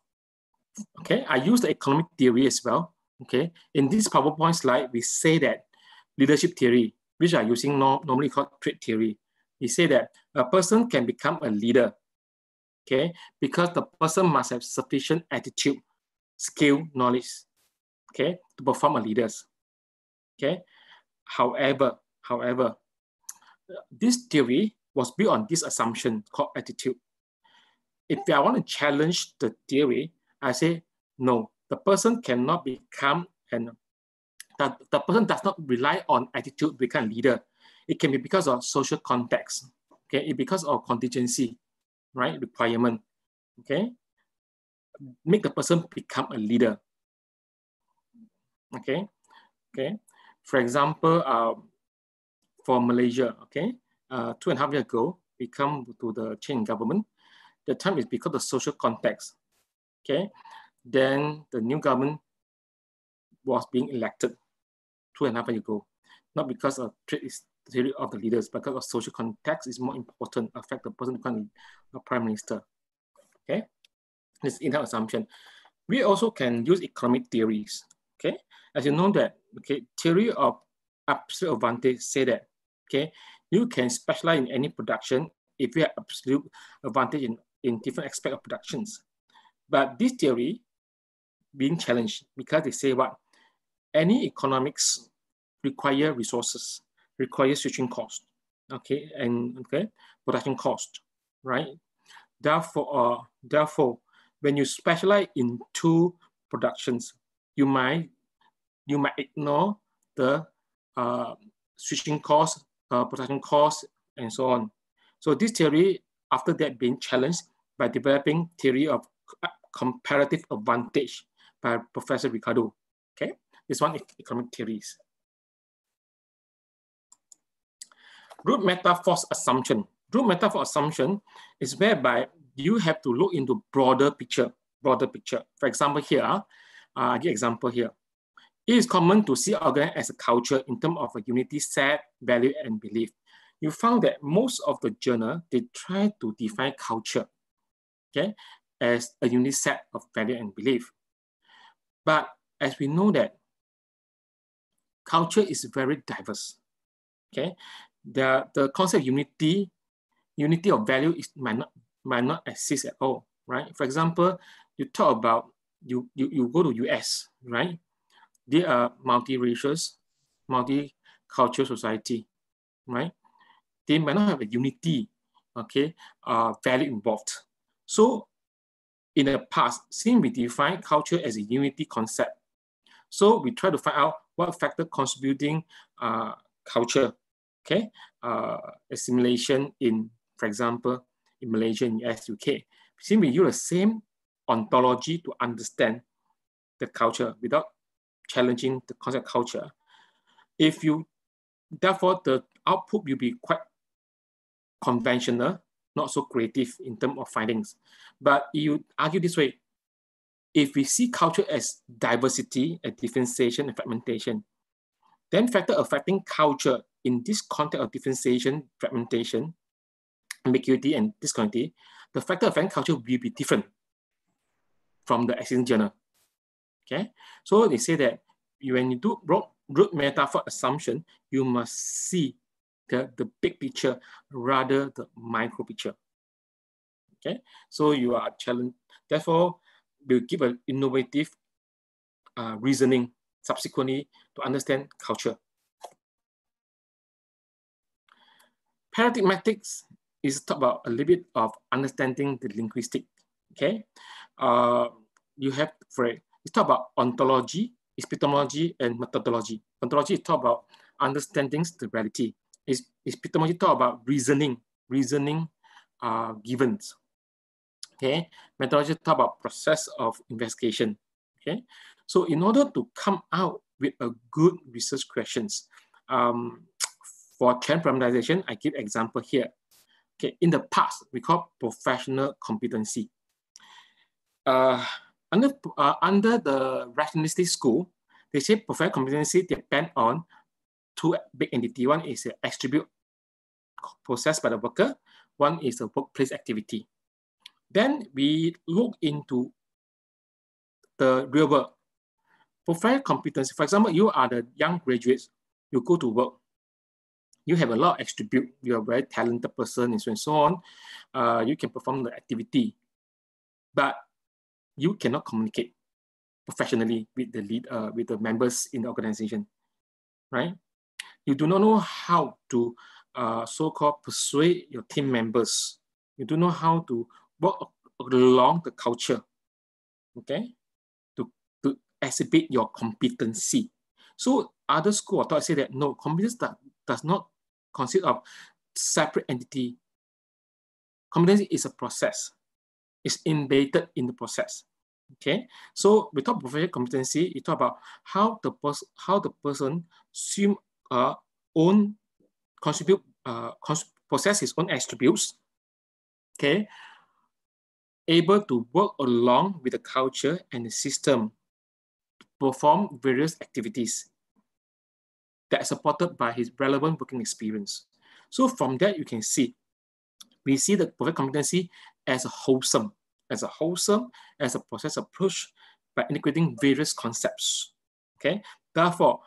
Okay, I use the economic theory as well. Okay, in this PowerPoint slide, we say that leadership theory, which are using normally called trait theory, we say that a person can become a leader. Okay, because the person must have sufficient attitude, skill, knowledge. Okay, to perform a leader's. Okay, however, this theory was built on this assumption called attitude. If I want to challenge the theory, I say, no, the person cannot become, and that the person does not rely on attitude to become leader. It can be because of social context, okay? It because of contingency, right? Requirement, okay? Make the person become a leader, okay? Okay, for example, for Malaysia, okay? 2.5 years ago, we come to the change in government. The time is because of social context. Okay, then the new government was being elected 2.5 years ago, not because of theory of the leaders, but because of social context is more important. Affect the person becoming a prime minister. Okay, this in-house assumption. We also can use economic theories. Okay, as you know that okay, theory of absolute advantage say that okay. You can specialize in any production if you have absolute advantage in different aspects of productions. But this theory being challenged because they say what? Any economics require resources, require switching cost, okay, and okay, production cost, right? Therefore, when you specialize in two productions, you might ignore the switching cost, production costs, and so on. So this theory, after that being challenged by developing theory of comparative advantage by Professor Ricardo, okay? This one is economic theories. Root metaphors assumption. Root metaphor assumption is whereby you have to look into broader picture. For example here, the example here. It is common to see organization as a culture in terms of a unity set, value, and belief. You found that most of the journal, they try to define culture, okay, as a unity set of value and belief. But as we know that culture is very diverse, okay? the concept of unity of value is, might not exist at all, right? For example, you talk about, you go to US, right? They are multi-racial, multi-cultural society, right? They might not have a unity, okay, value involved. So in the past, since we define culture as a unity concept, so we try to find out what factor contributing culture, okay, assimilation in, for example, in Malaysia and UK. Since we use the same ontology to understand the culture without challenging the concept of culture, if you, therefore the output will be quite conventional, not so creative in terms of findings. But you argue this way, if we see culture as diversity, a differentiation and fragmentation, then factors affecting culture in this context of differentiation, fragmentation, ambiguity and discontinuity, the factor affecting culture will be different from the existing journal, okay? So they say that when you do root metaphor assumption, you must see the big picture rather the micro picture, okay? So you are challenged, therefore we'll give an innovative reasoning subsequently to understand culture. Paradigmatics is talk about a little bit of understanding the linguistic, okay? You have, it's talk about ontology, epistemology, and methodology. Ontology is talk about understanding the reality. Epistemology talk about reasoning givens, okay? Methodology talk about process of investigation, okay? So in order to come out with a good research questions, for trend parameterization, I give example here. Okay, in the past, we call professional competency. Under the rationalistic school, they say professional competency depends on two big entities. One is an attribute possessed by the worker. One is a workplace activity. Then we look into the real world. Professional competency, for example, you are the young graduates, you go to work. You have a lot of attribute. You're a very talented person and so on. You can perform the activity, but you cannot communicate professionally with the members in the organization, right? You do not know how to so-called persuade your team members. You don't know how to walk along the culture, okay? To exhibit your competency. So other school of thought say that no, competence does not consist of separate entity. Competency is a process. It's embedded in the process. Okay, so we talk professional competency. You talk about how the person possess his own attributes. Okay, able to work along with the culture and the system, to perform various activities that is supported by his relevant working experience. So from that, you can see, we see the professional competency as a wholesome, as a process approach by integrating various concepts, okay? Therefore,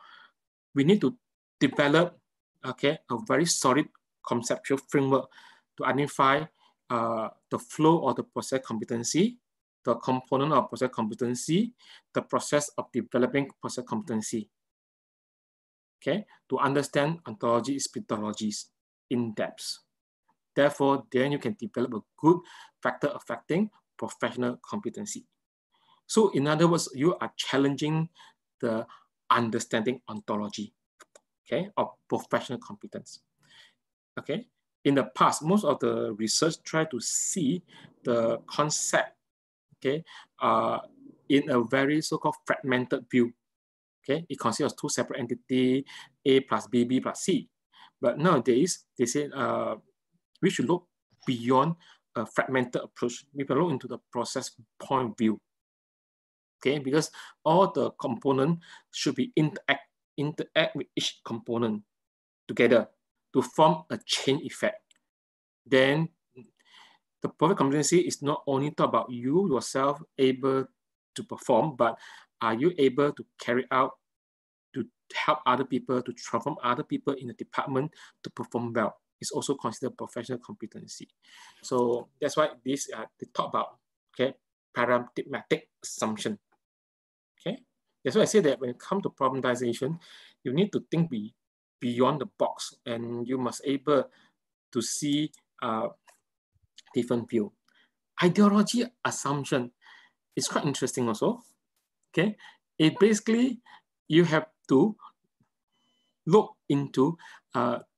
we need to develop, okay, a very solid conceptual framework to identify the flow or the process competency, the component of process competency, the process of developing process competency. Okay, to understand ontology, epistemologies in depth. Therefore, then you can develop a good factor affecting professional competency. So in other words, you are challenging the understanding ontology, okay, of professional competence. Okay, in the past, most of the research tried to see the concept, okay, in a very so-called fragmented view. Okay, it consists of two separate entities, A plus B, B plus C. But nowadays, they say we should look beyond a fragmented approach. We can look into the process point view. Okay, because all the components should be interact with each component together to form a chain effect. Then the professional competency is not only about you yourself able to perform, but are you able to carry out, to help other people, to transform other people in the department to perform well. It's also considered professional competency. So that's why this they talk about, okay, paradigmatic assumption. Okay, that's why I say that when it comes to problematization, you need to think beyond the box, and you must able to see different view. Ideology assumption is quite interesting also. Okay, it basically you have to look into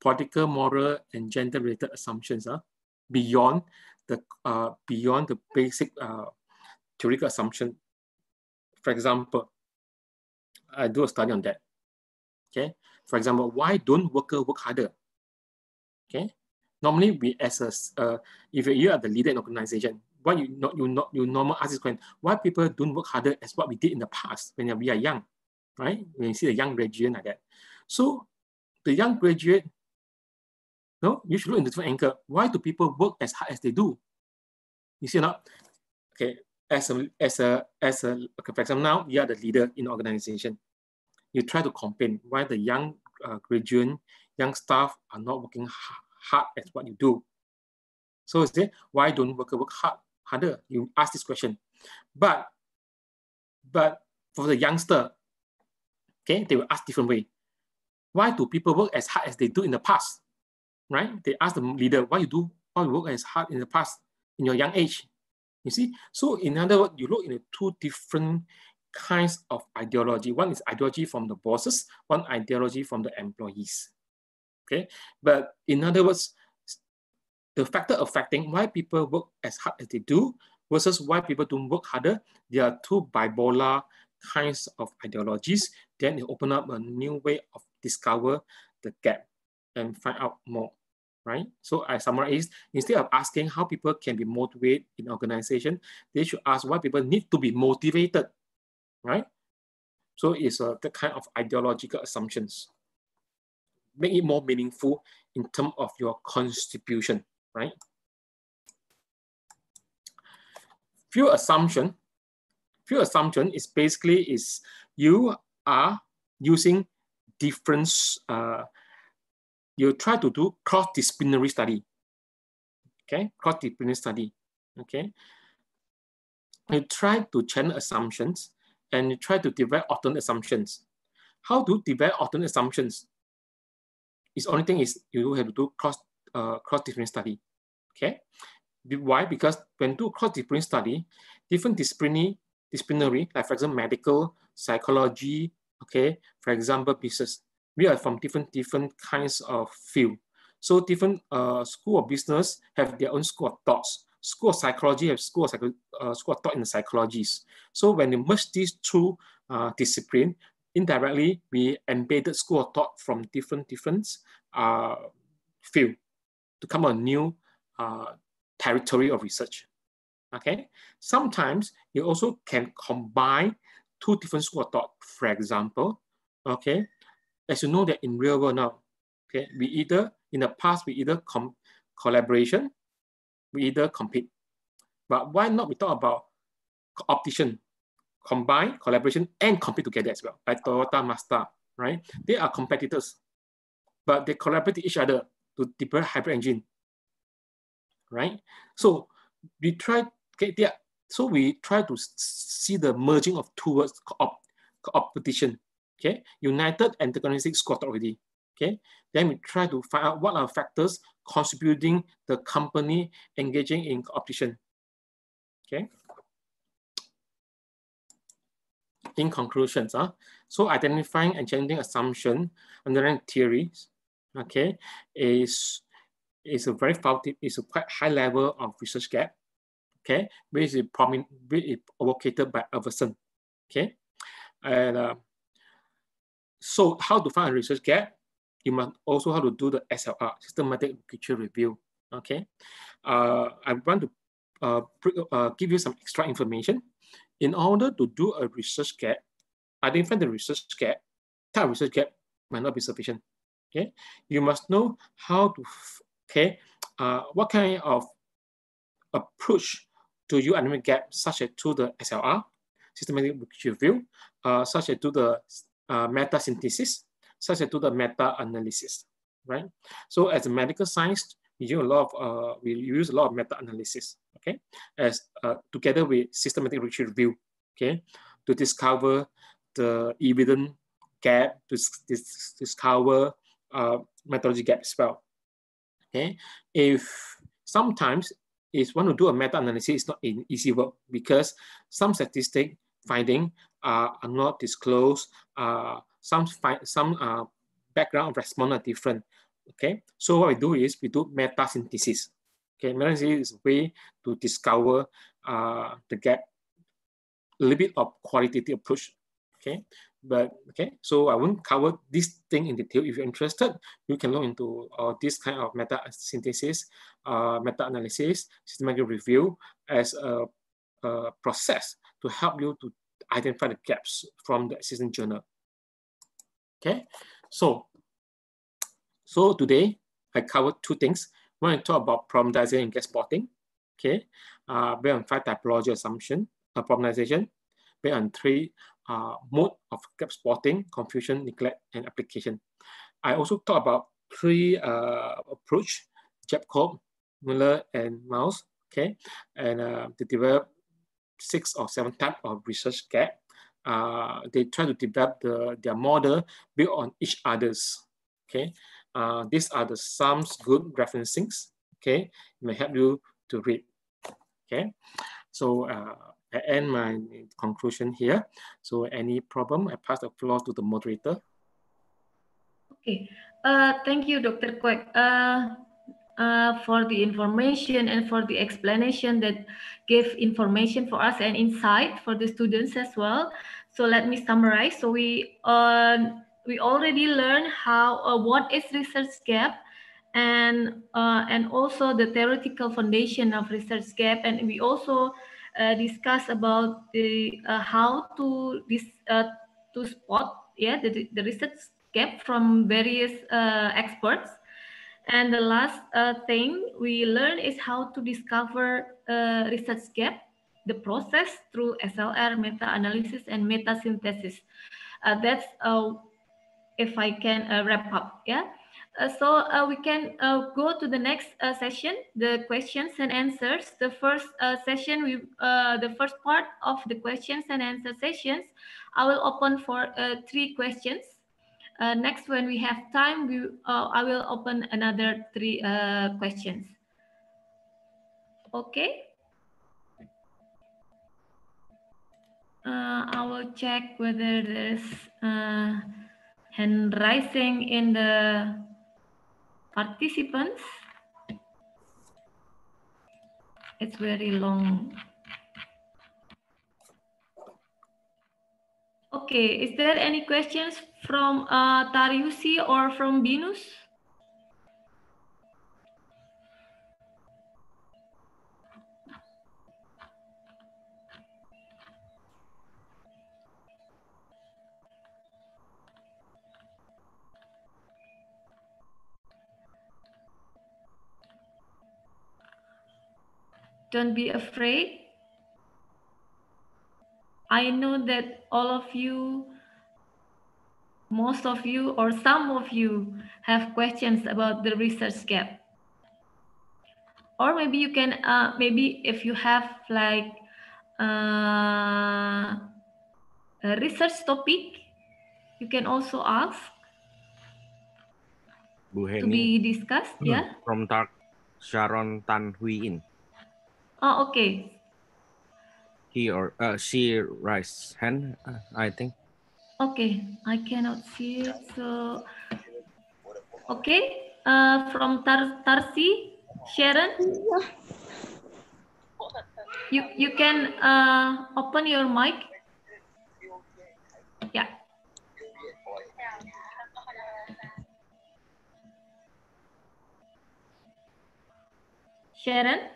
political, moral, and gender-related assumptions beyond the basic theoretical assumption. For example, I do a study on that. Okay, for example, why don't workers work harder? Okay, normally we as a if you are the leader in an organization, what you normally ask is why people don't work harder as what we did in the past when we are young, right? When you see the young graduate like that. So the young graduate, no, you should look into different angle. Why do people work as hard as they do? You see now, okay, for example, now you are the leader in organization. You try to complain why the young graduate, young staff are not working hard at what you do. So it's there, why don't workers work harder? You ask this question. But for the youngster, okay, they will ask different way. Why do people work as hard as they do in the past? Right? They ask the leader, why you work as hard in the past in your young age? You see? So in other words, you look in two different kinds of ideology. One is ideology from the bosses, one ideology from the employees. Okay? But in other words, the factor affecting why people work as hard as they do versus why people don't work harder, there are two bipolar kinds of ideologies. Then they open up a new way of discover the gap and find out more, right? So I summarize, instead of asking how people can be motivated in organization, they should ask why people need to be motivated, right? So it's the kind of ideological assumptions. Make it more meaningful in terms of your contribution, right? Few assumption is basically is you are using difference, you try to do cross-disciplinary study, okay? Cross-disciplinary study, okay? You try to challenge assumptions and you try to develop alternate assumptions. How to develop alternate assumptions? It's only thing is you have to do cross-disciplinary study, okay? Why? Because when you do cross-disciplinary study, different disciplinary, like for example, medical, psychology, okay, for example, business. We are from different kinds of field. So different school of business have their own school of thoughts. School of psychology have school of thought in the psychologies. So when we merge these two disciplines, indirectly we embedded school of thought from different field to come on new territory of research. Okay. Sometimes you also can combine two different school of thought, for example, okay? As you know that in real world now, okay, in the past we either collaboration, we either compete. But why not we talk about option, combine, collaboration, and compete together as well, like Toyota, Mazda, right? They are competitors, but they collaborate with each other to develop hybrid engine, right? So we try, okay, we try to see the merging of two words, competition, okay? United antagonistic squad already, okay? Then we try to find out what are factors contributing the company engaging in competition, okay? In conclusions, so identifying and challenging assumption underlying theories, okay, is a very faulty, is a quite high level of research gap. Okay, which is advocated by Alvesson. Okay, and so how to find a research gap? You must also how to do the SLR, systematic literature review. Okay, I want to give you some extra information. In order to do a research gap, identify the research gap. That research gap might not be sufficient. Okay, you must know how to. Okay, what kind of approach to you identify gap, such as to the SLR, systematic review, such as to the meta-synthesis, such as to the meta-analysis, right? So as a medical science, we use a lot of, meta-analysis, okay? As together with systematic review, okay? To discover the evidence gap, to discover methodology gap as well, okay? If sometimes if one want to do a meta-analysis, it's not an easy work because some statistic finding are not disclosed, some background responses are different, okay? So what we do is we do meta-synthesis, okay? Meta-synthesis is a way to discover the gap, a little bit of qualitative approach, okay? But, okay, so I won't cover this thing in detail. If you're interested, you can look into this kind of meta-synthesis, meta-analysis, systematic review as a process to help you to identify the gaps from the existing journal. Okay, so today I covered two things. When I talk about problematization and gap spotting, okay, based on five typology assumption, problematization, based on three mode of gap spotting, confusion, neglect, and application. I also talk about three approach, Jacobs, Müller, and Mouse, okay, and they develop 6 or 7 types of research gap. They try to develop their model built on each other's, okay. These are the sums good referencings, okay. It may help you to read, okay. So I end my conclusion here. So any problem, I pass the floor to the moderator. Okay, thank you, Dr. Kwek. For the information and for the explanation that gave information for us and insight for the students as well. So let me summarize. So we already learned how what is research gap, and also the theoretical foundation of research gap, and we also discussed about the how to spot, yeah, the research gap from various experts. And the last thing we learned is how to discover research gap, the process through SLR, meta-analysis, and meta-synthesis. That's if I can wrap up, yeah? So we can go to the next session, the questions and answers. The first session, the first part of the questions and answer sessions, I will open for 3 questions. Next, when we have time, I will open another 3 questions. Okay. I will check whether there's hand rising in the participants. It's very long. Okay, is there any questions from Tariusi or from BINUS? Don't be afraid. I know that all of you, most of you, or some of you have questions about the research gap. Or maybe you can, maybe if you have like a research topic, you can also ask to be discussed. Yeah. From Dark Sharon Tan Hui In. Oh, okay. He or she raised hand, I think. Okay, I cannot see it. So, okay, from Tarsi, Sharon, you can open your mic. Yeah. Sharon.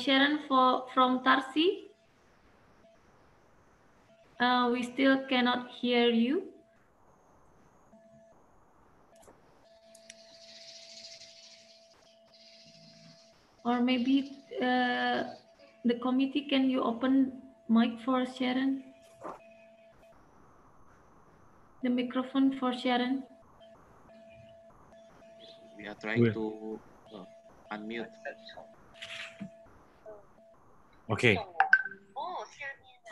Sharon from Tarsi, we still cannot hear you. Or maybe the committee, can you open mic for Sharon? The microphone for Sharon. We are trying to unmute. Okay.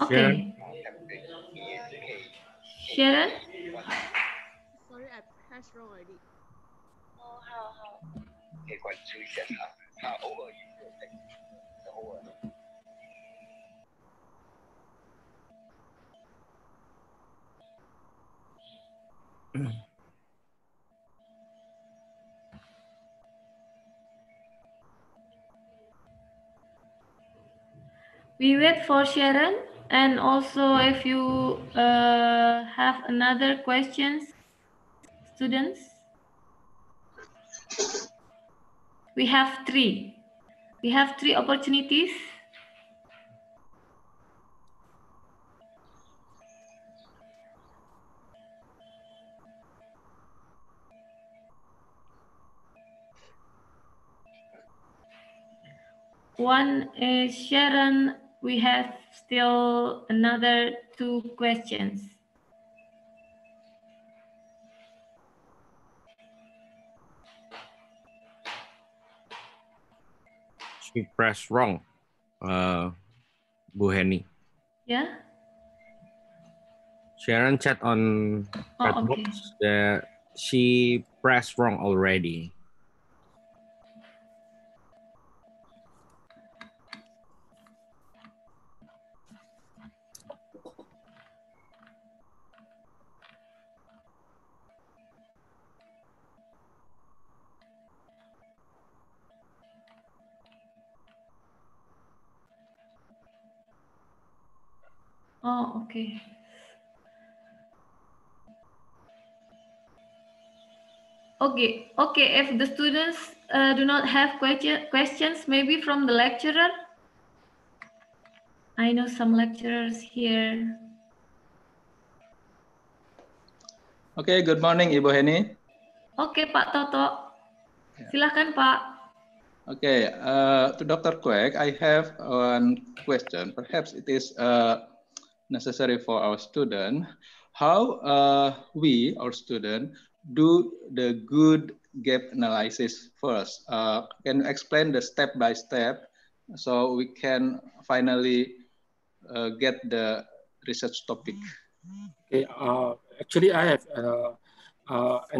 Okay. Sharon? Sorry, I pressed wrong already. Oh, how? Okay, over. We wait for Sharon, and also if you have another questions, students, we have three. We have three opportunities. One is Sharon. We have still another two questions. She pressed wrong, Bu Heny. Yeah. Sharon chat on Chatbox that she pressed wrong already. Oh, okay. Okay, okay. If the students do not have questions, maybe from the lecturer. I know some lecturers here. Okay, good morning, Ibu Heny. Okay, Pak Toto. Silakan, Pak. Okay, to Dr. Kwek, I have one question. Perhaps it is necessary for our student, how we, our student, do the good gap analysis first. Can you explain the step by step so we can finally get the research topic? Okay, actually I have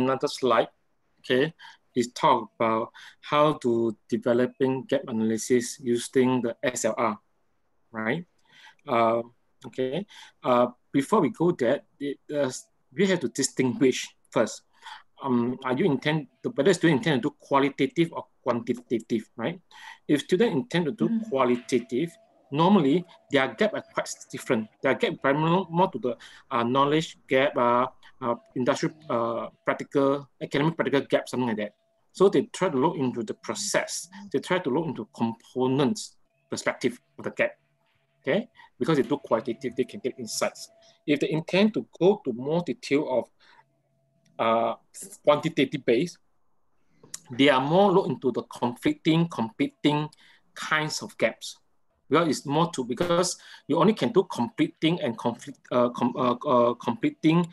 another slide, okay? It's talk about how to developing gap analysis using the SLR, right? Okay, before we go there, we have to distinguish first. Whether student intend to do qualitative or quantitative, right? If student intend to do qualitative, normally their gap are quite different. Their gap primarily more to the knowledge gap, industrial practical, academic practical gap, something like that. So they try to look into the process. They try to look into components perspective of the gap. Okay, because they do qualitative, they can get insights. If they intend to go to more detail of quantitative base, they are more look into the competing kinds of gaps. Well, it's more to because you only can do completing and completing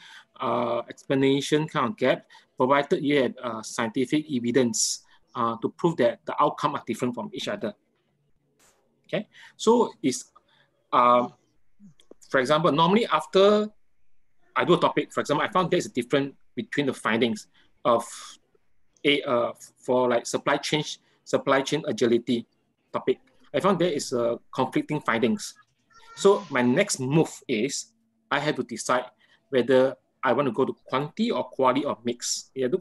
explanation kind of gap, provided you have scientific evidence to prove that the outcome are different from each other. Okay, so it's for example, normally after I do a topic, for example, I found there's a difference between the findings of for like supply chain agility topic. I found there is conflicting findings. So my next move is I have to decide whether I want to go to quantity or quality or mix. If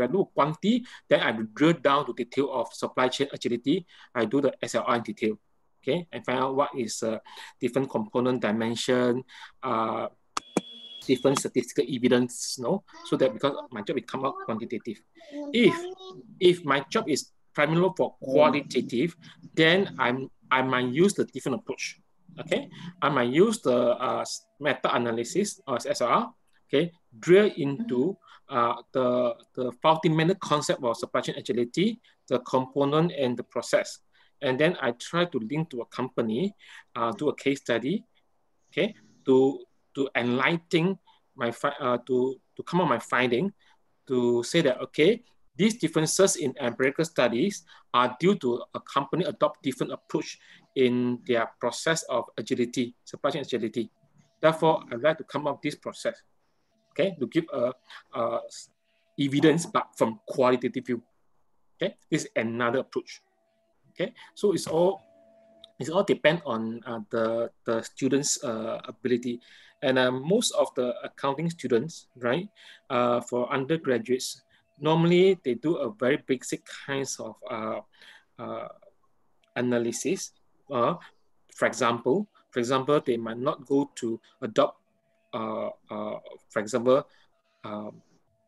I do quantity, then I will drill down to detail of supply chain agility. I do the SLR in detail. Okay, and find out what is different component dimension, different statistical evidence, no? So that because my job will come out quantitative. If my job is primarily for qualitative, then I might use the different approach, okay? I might use the meta-analysis or SLR, okay? Drill into the fundamental concept of supply chain agility, the component and the process. And then I try to link to a company, do a case study, okay, to enlighten my, to come up my finding, to say that, okay, these differences in empirical studies are due to a company adopt different approach in their process of agility, supply chain agility. Therefore, I'd like to come up this process, okay, to give evidence, but from qualitative view, okay? This is another approach, okay? So it's all depend on the students' ability. And most of the accounting students, right, for undergraduates, normally they do a very basic kinds of analysis. For example, they might not go to adopt, for example,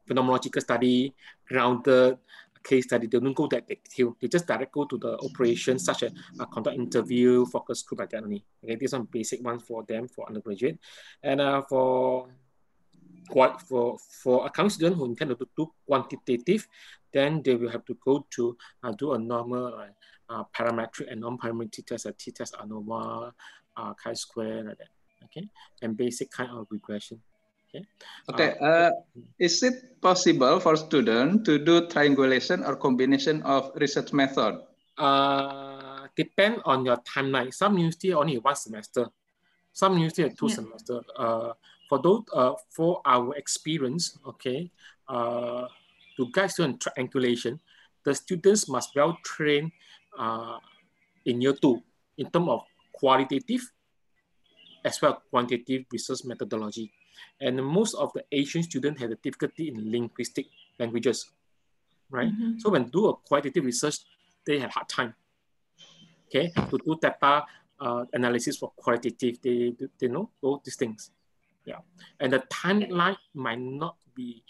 phenomenological study, grounded case study. They don't go that big. They just direct go to the operation, such as a conduct interview, focus group, like that only. Okay, these are basic ones for them for undergraduate, and for accounting students who intend to do quantitative, then they will have to go to do a normal parametric and non-parametric test, t-test, ANOVA, chi-square, like that. Okay, and basic kind of regression. Okay. Okay. Is it possible for students to do triangulation or combination of research method? Depend on your timeline. Some university only 1 semester. Some university have 2 semester. For those, for our experience, okay, to guide students in triangulation, the students must well train in year 2 in terms of qualitative as well as quantitative research methodology. And most of the Asian students have a difficulty in linguistic languages, right? Mm-hmm. So when do a qualitative research, they have hard time, okay? To do data analysis for qualitative, they know all these things, yeah. And the timeline might not be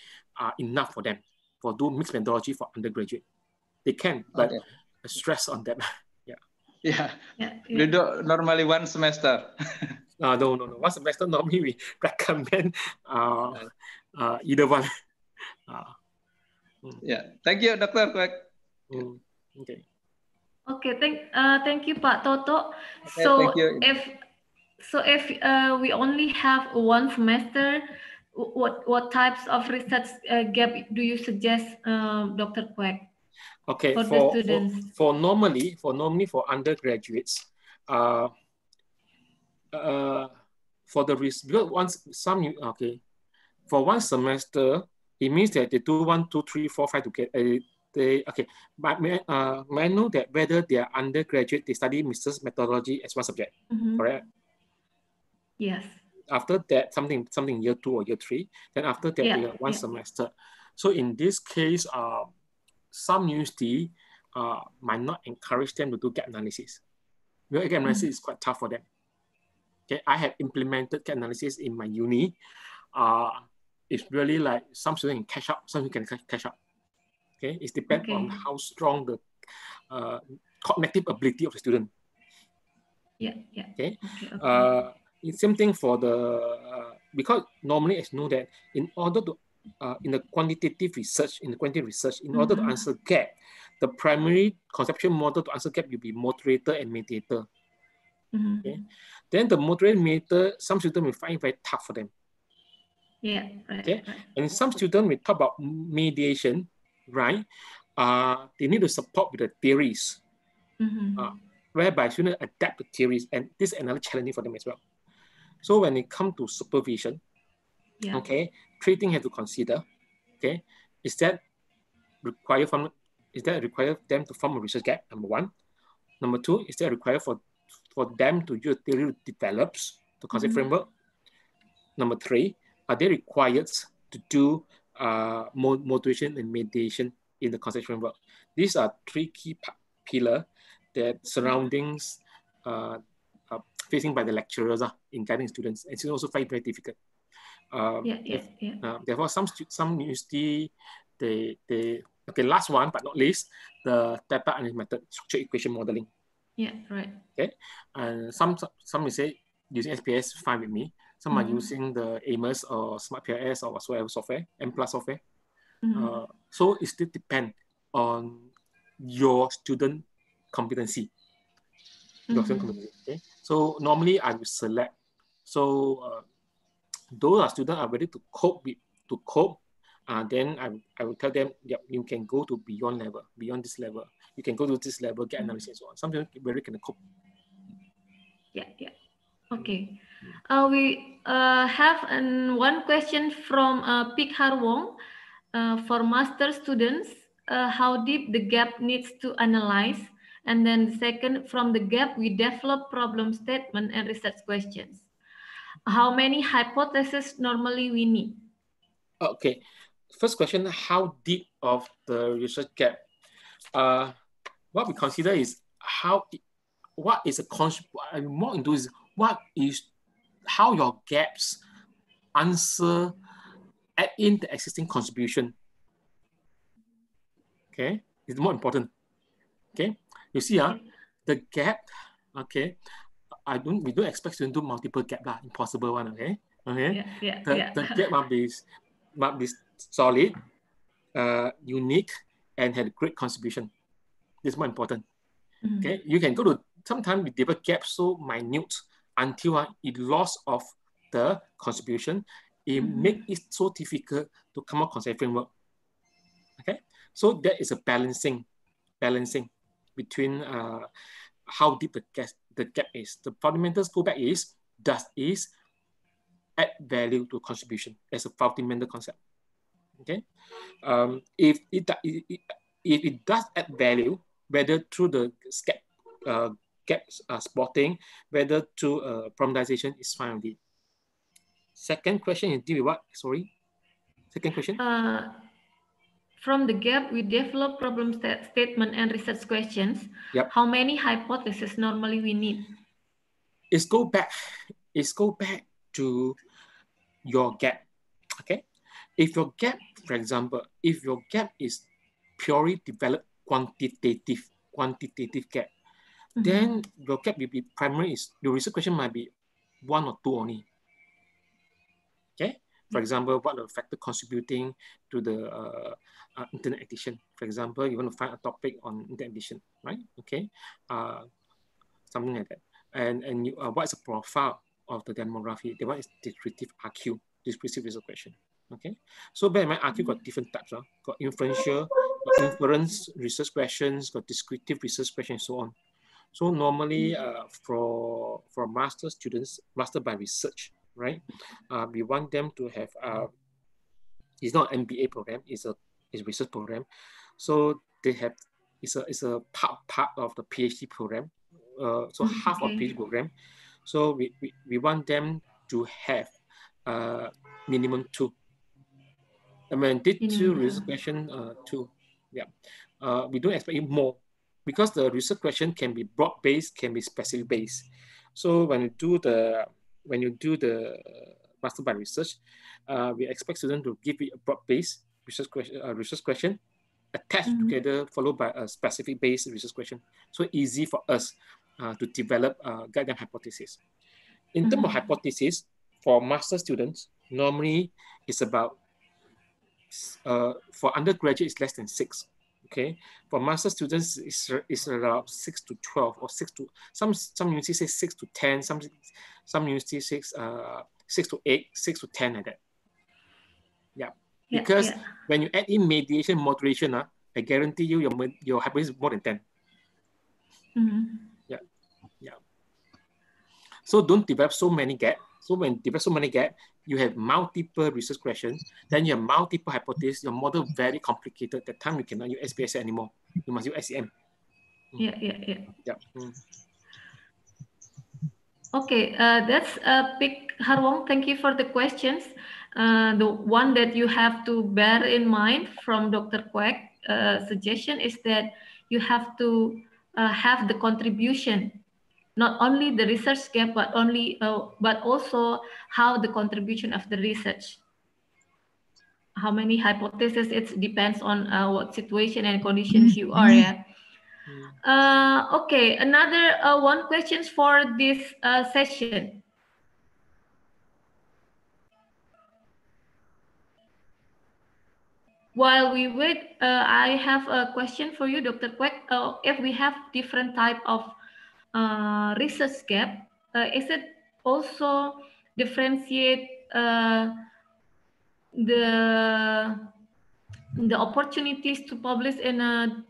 enough for them for do mixed methodology for undergraduate. They can, but okay. Stress on them, yeah. Yeah, they do normally 1 semester. No. 1 semester normally we recommend either one. Yeah. Thank you, Dr. Kwek. Okay. Okay. Thank you, Pak Toto. Okay, so if we only have 1 semester, what types of research gap do you suggest, Dr. Kwek? Okay. For the students, normally for undergraduates. For the risk, because for 1 semester, it means that they do 1, 2, 3, 4, 5 to get But may I know that whether they are undergraduate, they study research methodology as one subject, correct? Yes. After that, something year 2 or year 3. Then after that, they have 1 semester. So in this case, some university might not encourage them to do gap analysis. Because gap analysis is quite tough for them. Okay, I have implemented gap analysis in my uni. It's really like some students can catch up, some can catch up. Okay, it depends on how strong the cognitive ability of the student. It's same thing for the because normally I know that in order to in the quantitative research, in order to answer gap, the primary conceptual model to answer gap will be moderator and mediator. Okay. Then the moderator and mediator, some students will find it very tough for them. And some students will talk about mediation, right? They need to support with the theories, whereby students adapt to theories, and this is another challenge for them as well. So when it comes to supervision, okay, 3 things have to consider. Okay, is that require them to form a research gap? Number 1. Number 2, is that require for them to use theory develops the concept framework. Number 3, are they required to do moderation and mediation in the concept framework? These are 3 key pillars that surroundings are facing by the lecturers in guiding students, and students also find it very difficult. Therefore, some university they okay. Last one but not least, the data analysis method, structural equation modeling. Okay, and some will say using SPS, fine with me. Some are using the Amos or Smart PIS or whatsoever software, M+ software. So it still depends on your student competency. European community. Okay? So normally I will select. So those are students are ready to cope with, then I will tell them, yeah, you can go to beyond level, beyond this level. You can go to this level, get analysis and so on. Something very can cope. Yeah, yeah. Okay. We have one question from Pik Har Wong. For master students, how deep the gap needs to analyze? And then second, from the gap, we develop problem statement and research questions. How many hypotheses normally we need? Okay. First question, how deep of the research gap? What we consider is how, what is a more into is what is how your gaps answer add in the existing contribution. Okay, it's more important. Okay, you see, the gap. Okay, we don't expect you to do multiple gap lah. Impossible one. Okay, okay. Yeah, yeah, the gap must be solid, unique, and had great contribution. This is more important. Okay, you can go to sometimes we develop gaps so minute until it loss of the contribution. It makes it so difficult to come up with a framework. Okay, so there is a balancing between how deep the gap is. The fundamental go back is does it add value to contribution as a fundamental concept. Okay, if it does add value, whether through the gap spotting, whether through problematization is fine with it. Second question is deal with what? Sorry. Second question. From the gap, we develop problem statement and research questions. Yep. How many hypotheses normally we need? It's go back. It's go back to your gap. Okay. If your gap, for example, if your gap is purely developed quantitative gap, then your gap will be primary. Your research question might be one or two only. Okay, for example, what are the factors contributing to the internet edition? For example, you want to find a topic on internet edition, right? Okay, something like that. And you, what is the profile of the demography? The one is descriptive RQ, descriptive research question. Okay, so bear in mind, RQ got different types, got inferential, got inference research questions, got descriptive research questions, and so on. So normally, for master students, master by research. Right, we want them to have. It's not an MBA program; it's a research program, so they have. It's a part of the PhD program. So half of PhD program. So we want them to have minimum two. I mean, did two research question two. Yeah, we don't expect it more because the research question can be broad based, can be specific based. So when you do the master by research, we expect students to give it a broad-based research question attached together, followed by a specific-based research question. So easy for us to develop guide them hypothesis. In terms of hypothesis, for master students, normally it's about, for undergraduate, it's less than 6. Okay, for master students, it's around 6 to 12 or 6 to some universities say 6 to 10, some universities say 6 to 8, 6 to 10 like that. Yeah, yeah, because when you add in mediation, moderation, I guarantee you your hypothesis is more than 10. Yeah, yeah. So don't develop so many gaps. So when you develop so many gaps, you have multiple research questions, then you have multiple hypotheses, your model very complicated. At that time, you cannot use SPSS anymore. You must use SEM. Yeah, yeah, yeah. Okay, that's a big, Har Wong, thank you for the questions. The one that you have to bear in mind from Dr. Kwek's suggestion is that you have to have the contribution, not only the research gap, but also how the contribution of the research. How many hypotheses? It depends on what situation and conditions you are. Yeah. Okay. Another one question for this session. While we wait, I have a question for you, Dr. Kwek. If we have different type of research gap, is it also differentiate the opportunities to publish in a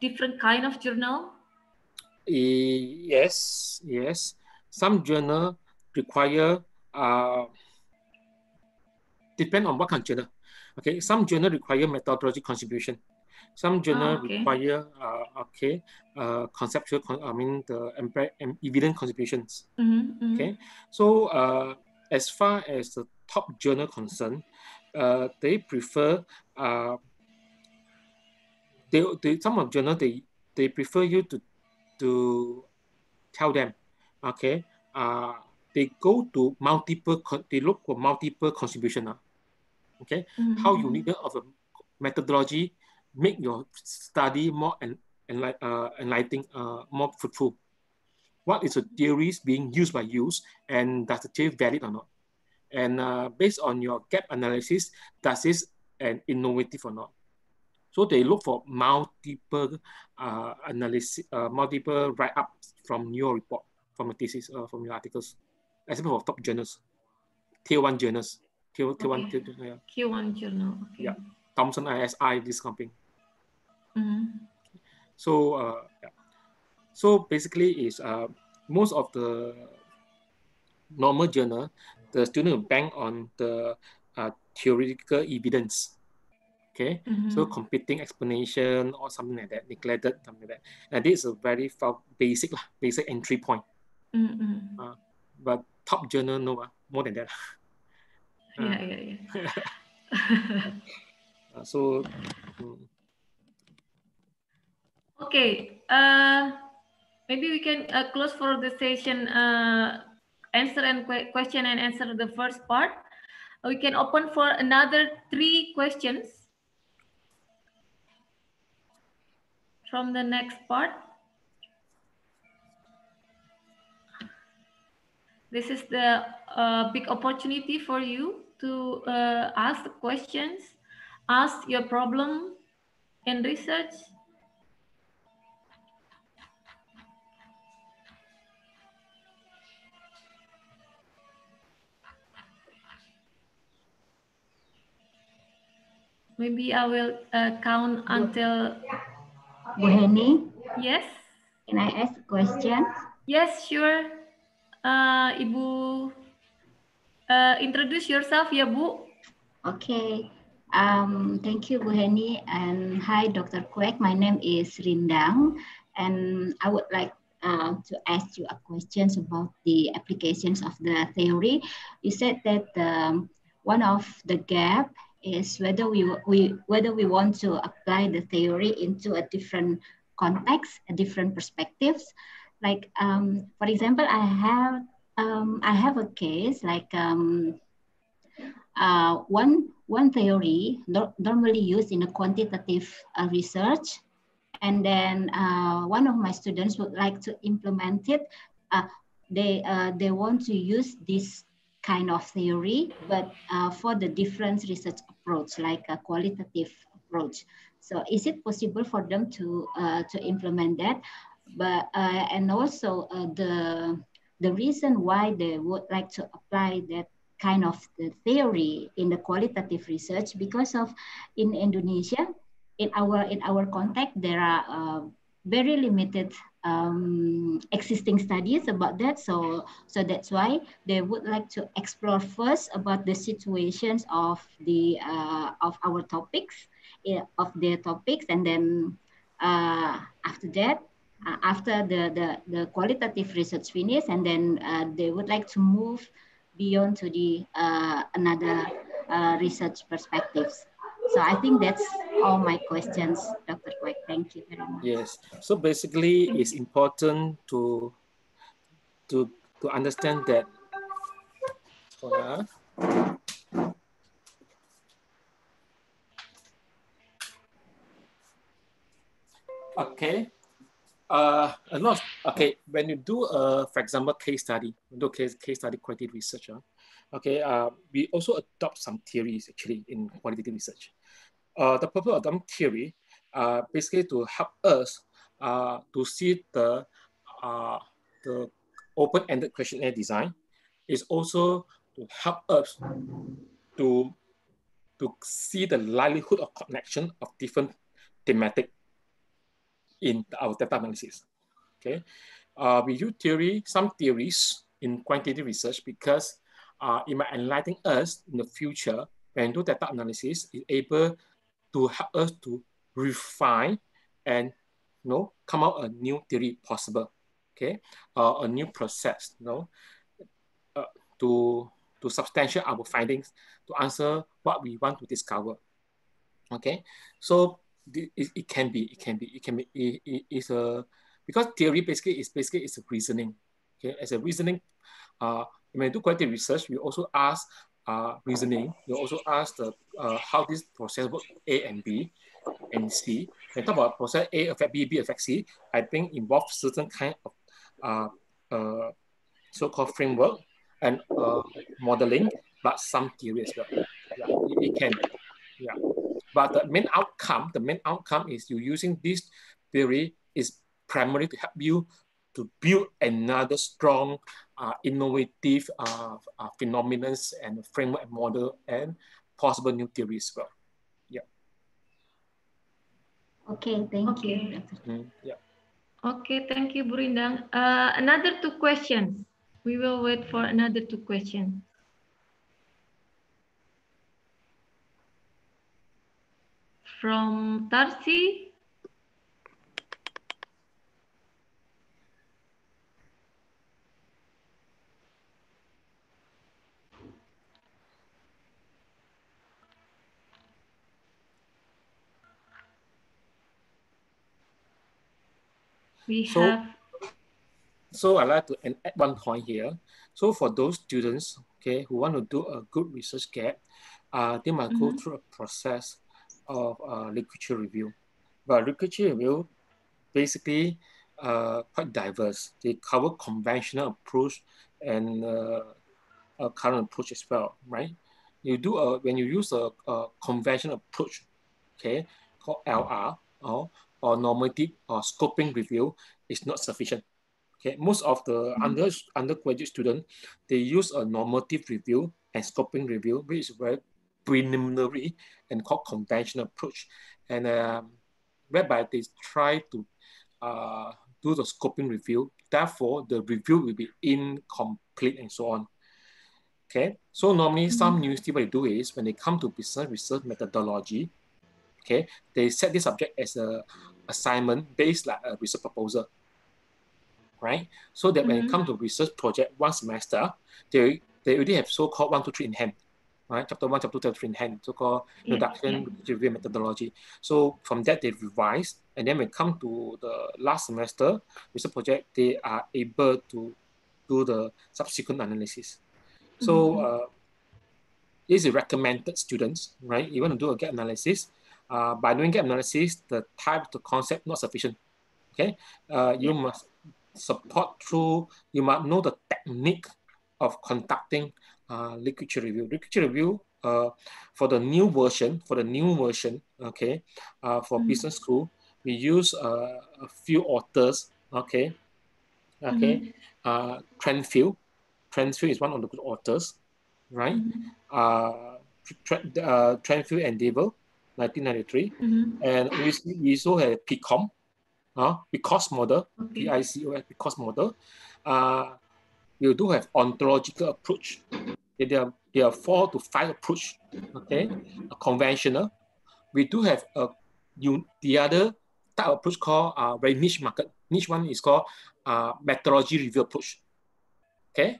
different kind of journal? Yes, yes. Some journal require, depend on what kind of journal. Okay, some journal require methodology contribution. Some journal require conceptual, I mean the evident contributions. Okay, so as far as the top journal concerned, they prefer some of journal they prefer you to tell them, okay, they go to multiple, they look for multiple contribution. Okay, how you need of a methodology make your study more enlightening, more fruitful. What is the theories being used by you, and does the theory valid or not? And based on your gap analysis, does this an innovative or not? So they look for multiple analysis, multiple write-ups from your report, from your thesis, from your articles, except for top journals, tier one journals, tier one journal. Okay. Yeah, Thomson ISI, this company. So, yeah. So basically, is most of the normal journal, the student will bank on the theoretical evidence. Okay, so competing explanation or something like that, neglected, something like that. And this is a very basic, basic entry point. But top journal, no, more than that. So, okay, maybe we can close for the session, answer and question and answer the first part. We can open for another 3 questions from the next part. This is the big opportunity for you to ask questions, ask your problem in research. Maybe I will count until. Bu Heny? Yes. Can I ask questions? Yes, sure. Ibu, introduce yourself, ya Bu. Okay. Thank you, Bu Heny, and hi, Dr. Kwek. My name is Rindang, and I would like to ask you a question about the applications of the theory. You said that one of the gap is whether we want to apply the theory into a different context, a different perspectives. Like for example, I have a case like one theory normally used in a quantitative research, and then one of my students would like to implement it. They want to use this kind of theory, but for the different research approach, like a qualitative approach. So is it possible for them to implement that? But and also the reason why they would like to apply that kind of the theory in the qualitative research, because of in Indonesia, in our context, there are very limited existing studies about that, so that's why they would like to explore first about the situations of the of their topics, and then after that, after the qualitative research finish, and then they would like to move beyond to the another research perspectives. So I think that's all my questions, Dr. Kwek. Thank you very much. Yes. So basically, it's important to understand that. Okay. A lot. Okay. When you do for example, case study, qualitative research. Okay. We also adopt some theories actually in qualitative research. The purpose of the theory basically to help us to see the the open-ended questionnaire design is also to help us to see the likelihood of connection of different thematic in our data analysis. Okay, we use some theories in quantitative research because it might enlighten us in the future when do data analysis is able to help us to refine and come out a new theory possible. Okay, a new process. To substantiate our findings to answer what we want to discover. Okay, so it can be because theory is reasoning. Okay, as a reasoning, when we do qualitative research, we also ask reasoning. We also ask the how this process works, A and B and C. When we talk about process A affect B, B affect C, I think involves certain kind of so-called framework and modeling, but some theory as well. Yeah, it can, yeah. But the main outcome is you using this theory is primarily to help you to build another strong, innovative phenomena and framework and model and possible new theories as well. Yeah. Okay, thank you. Mm, yeah. Okay, thank you, Bu Rindang. Another two questions. We will wait for another two questions. From Tarsi. So I'd like to add one point here. So for those students, okay, who want to do a good research gap, they might go through a process of literature review. But literature review basically quite diverse. They cover conventional approach and a current approach as well, right? You do when you use a conventional approach, okay, called LR or normative or scoping review, is not sufficient. Okay, most of the undergraduate students, they use a normative review and scoping review, which is very preliminary and called conventional approach, and whereby they try to do the scoping review. Therefore, the review will be incomplete and so on. Okay, so normally some university, what they do is when they come to business research methodology, okay, they set this subject as a assignment based like a research proposal. Right, so that when it comes to research project one semester, they already have so-called 1, 2, 3 in hand, right? Chapter 1, chapter 2, chapter 3 in hand, so-called introduction, review methodology. So from that they revise, and then when it comes to the last semester research project, they are able to do the subsequent analysis. So this is recommended students, right? You want to do a gap analysis. By doing gap analysis, the type, the concept not sufficient. Okay, you must support through, you might know the technique of conducting literature review. Literature review for the new version, okay, for business school, we use a few authors, okay, Trenfield is one of the good authors, right? Trenfield and Devil, 1993, and we also had PICOM. PICOS model, PICOS, PICOS model. We do have ontological approach. There are 4 to 5 approach, okay? A conventional. We do have the other type of approach called very niche market. Niche one is called methodology review approach, okay?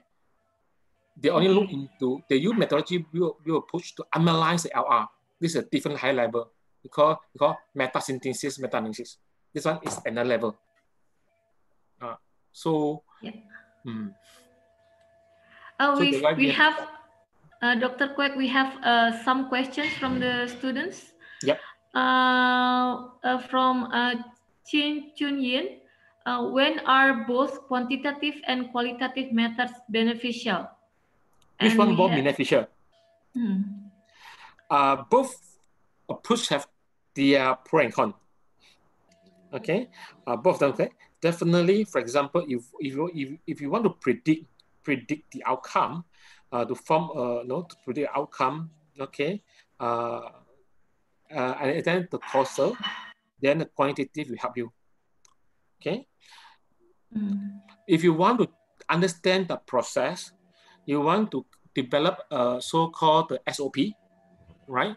They only look into, they use methodology review approach to analyze the LR. This is a different high level. We call metasynthesis, meta-analysis. This one is another level. We have Dr. Kwek, we have some questions from the students. Yep. From Chin Mui Yin, when are both quantitative and qualitative methods beneficial? Which one more beneficial? Both approaches have their pro and con. Okay, both of them. Okay. Definitely, for example, if you want to predict the outcome, to form a to predict outcome, okay, and then the causal, then the quantitative will help you. Okay. If you want to understand the process, you want to develop a so-called SOP, right?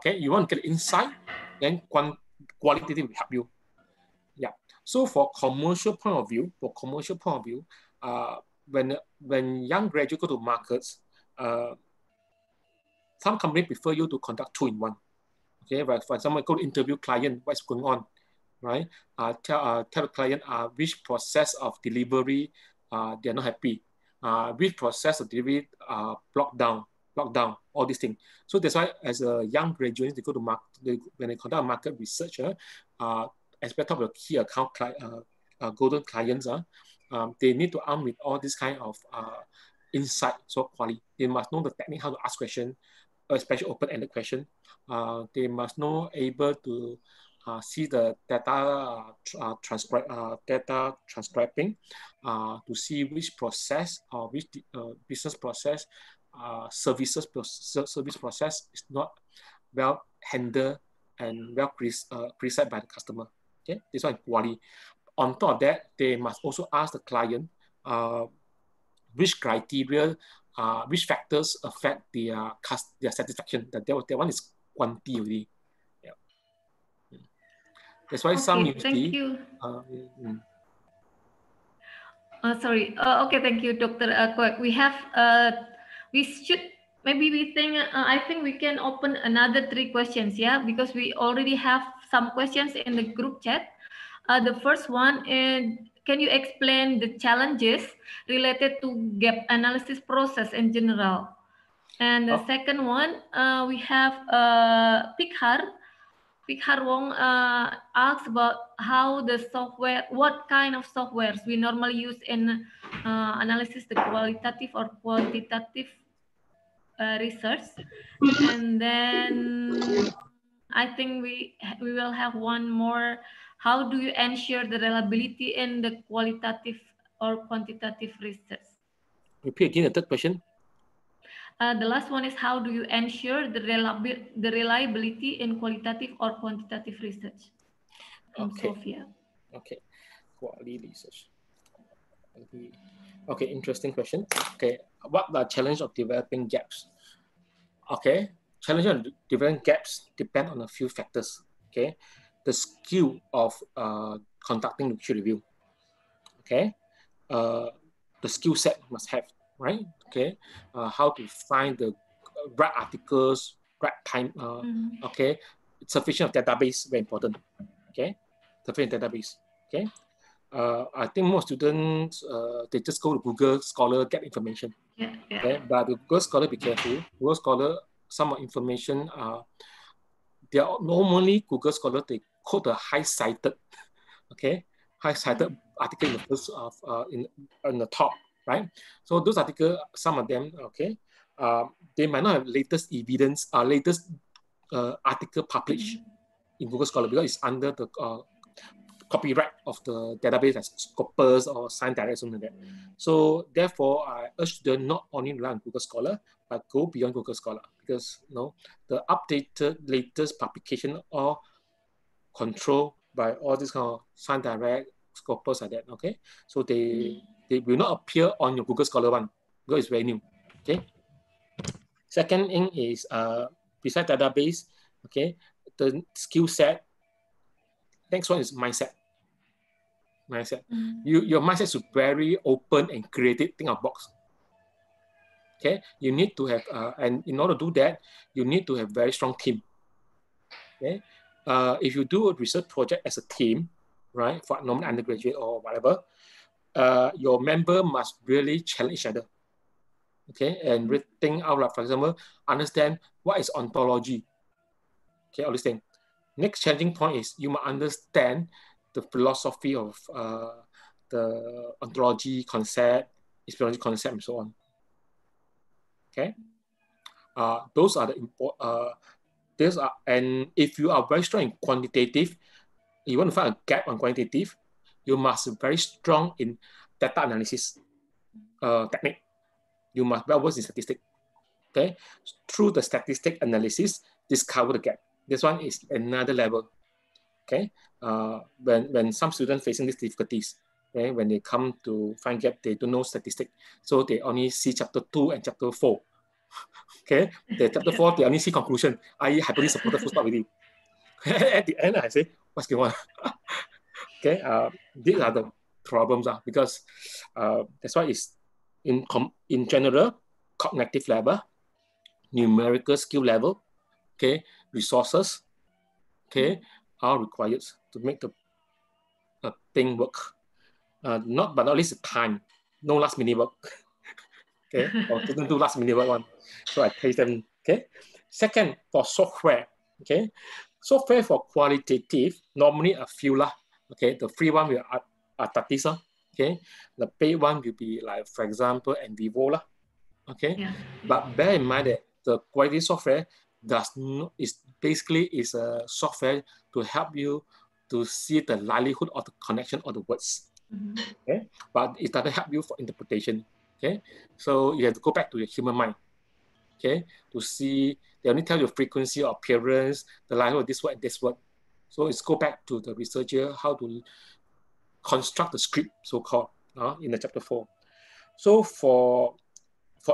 Okay, you want to get insight, then qualitative will help you. Yeah. So for commercial point of view, when young graduates go to markets, some companies prefer you to conduct 2-in-1. Okay, but for example, go to interview client, what's going on, right? Tell the client which process of delivery they're not happy, which process of delivery blocked down, all these things. So that's why as a young graduate, they go to market, when they conduct market research, aspect of the key account golden clients, they need to arm with all this kind of insight, so quality. They must know the technique, how to ask questions, especially open-ended question. They must know able to see the data transcribing to see which process or which business process, service process is not well handled and well criticized by the customer. Okay, this one quality. On top of that, they must also ask the client which criteria, which factors affect their satisfaction. That one is quantity already. Yeah. That's why some university. Thank you. Sorry. Okay. Thank you, Dr. Kwek. We have. We should. Maybe we think, I think we can open another 3 questions, yeah? Because we already have some questions in the group chat. The first one is, can you explain the challenges related to gap analysis process in general? And the second one, we have Pikhar Wong asks about how the software, what kind of softwares we normally use in analysis, the qualitative or quantitative research. And then I think we will have one more. How do you ensure the reliability in the qualitative or quantitative research? Repeat again the third question. The last one is, how do you ensure the reliability in qualitative or quantitative research? Okay. Sophia. Okay. Quality research. Okay, interesting question. Okay, what are the challenge of developing gaps? Okay, challenge of developing gaps depend on a few factors. Okay, the skill of conducting literature review. Okay, the skill set must have, right? Okay, how to find the right articles, right time. Okay, sufficient database, very important. Okay, sufficient database. Okay. I think most students, they just go to Google Scholar, get information. Yeah, yeah. Okay? But the Google Scholar, be careful. Google Scholar, some information, they are normally Google Scholar, they quote the high-cited, okay? High-cited article in the first of, in the top, right? So those articles, some of them, okay? They might not have latest evidence, latest article published in Google Scholar because it's under the copyright of the database like Scopus or ScienceDirect, something like that. So therefore, I urge them not only rely on Google Scholar, but go beyond Google Scholar because the updated latest publication are controlled by all these kind of ScienceDirect, Scopus like that. Okay, so they will not appear on your Google Scholar one because it's very new. Okay. Second thing is besides database, okay, the skill set. Next one is mindset. Your mindset should very open and creative, think of box. Okay, you need to have, and in order to do that, you need to have very strong team. Okay, if you do a research project as a team, right, for normal undergraduate or whatever, your member must really challenge each other. Okay, and think out loud. For example, understand what is ontology. Okay, all these things. Next challenging point is you must understand the philosophy of the ontology concept, epistemology concept, and so on. Okay, those are the important. These are, and if you are very strong in quantitative, you want to find a gap on quantitative, you must be very strong in data analysis technique. You must be well versed in statistics. Okay, through the statistic analysis, discover the gap. This one is another level. Okay, when some students facing these difficulties, okay, when they come to find gap, they don't know statistics, so they only see chapter 2 and chapter 4. Okay, the chapter 4 they only see conclusion. I happily supported full stop with you. At the end, I say, what's going on? Okay, these are the problems because that's why it's in general cognitive level, numerical skill level, okay, resources, okay, are required to make the thing work. But not least time, no last minute work. Okay, or didn't do last minute work one. So I pay them. Okay, second for software. Okay, software for qualitative normally a few lah. Okay, the free one will Artatis, okay. The paid one will be like, for example, EnVivo lah. Okay, yeah. But bear in mind that the quality software does not, is basically is a software to help you to see the likelihood of the connection of the words. Mm-hmm. Okay, but it doesn't help you for interpretation. Okay, so you have to go back to your human mind. Okay, to see they only tell you frequency or appearance, the likelihood of this word and this word. So it's go back to the researcher how to construct the script, so-called, in the chapter 4. So for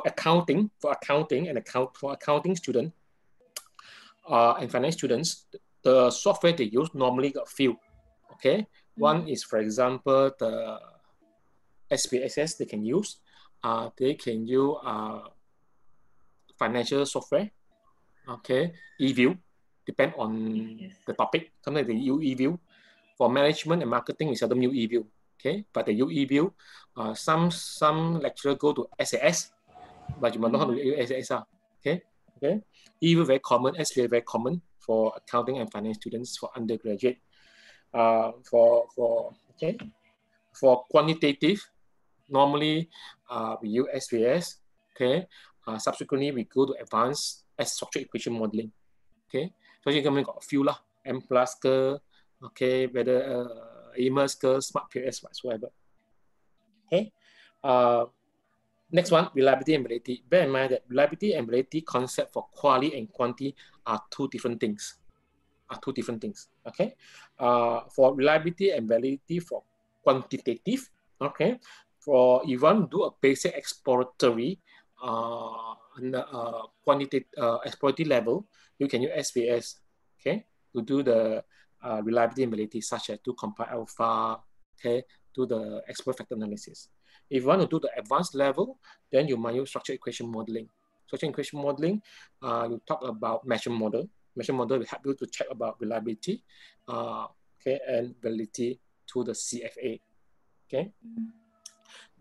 accounting student and finance students, the software they use normally got few. Okay, one is, for example, the SPSS they can use. They can use financial software. Okay, eview, depend on the topic. Sometimes they use eview. For management and marketing, we seldom use eview, okay? But they use eview. Some lecturer go to SAS, but you must know how to use SAS, okay? Okay. Eview very common, SAS very common for accounting and finance students for undergraduate. For quantitative, normally we use SPSS, okay? Subsequently, we go to advanced structured equation modeling, okay? So you can got a few lah, M plus ke, okay, whether Amos, smart POS, whatsoever. Okay. Next one, reliability and validity. Bear in mind that reliability and validity concept for quality and quantity are two different things. Okay. For reliability and validity for quantitative, okay. For if one do a basic exploratory, quantitative exploratory level, you can use SPS, okay, to do the reliability and validity, such as to compile alpha, okay, to the expert factor analysis. If you want to do the advanced level, then you might use structured equation modeling. Structured equation modeling, you talk about measurement model. Measurement model will help you to check about reliability, okay, and validity to the CFA, okay.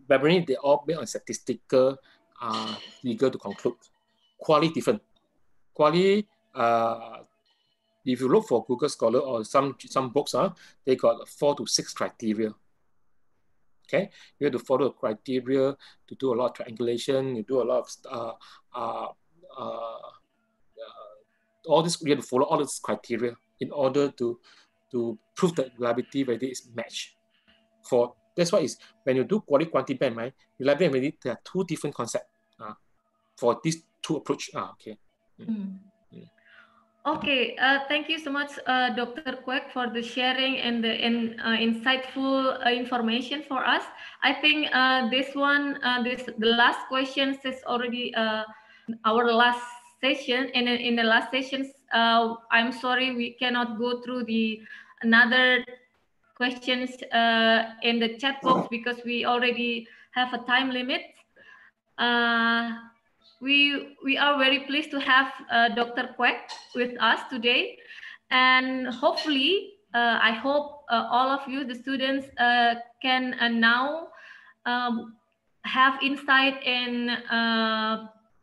But really, they all based on statistical figure to conclude. Quality different. Quality. If you look for Google Scholar or some books, they got 4 to 6 criteria. Okay, you have to follow the criteria to do a lot of triangulation. You do a lot of all this. You have to follow all these criteria in order to prove that reliability validity is matched. For that's why is when you do quality quantity, bear in mind, reliability and validity, there are two different concepts for these two approach. Okay. Mm. Okay, thank you so much, Dr. Kwek, for the sharing and the insightful information for us. I think the last question is already our last session, and in the last sessions, I'm sorry we cannot go through the another questions in the chat box because we already have a time limit. We are very pleased to have Dr. Kwek with us today, and hopefully, I hope all of you, the students, can now have insight in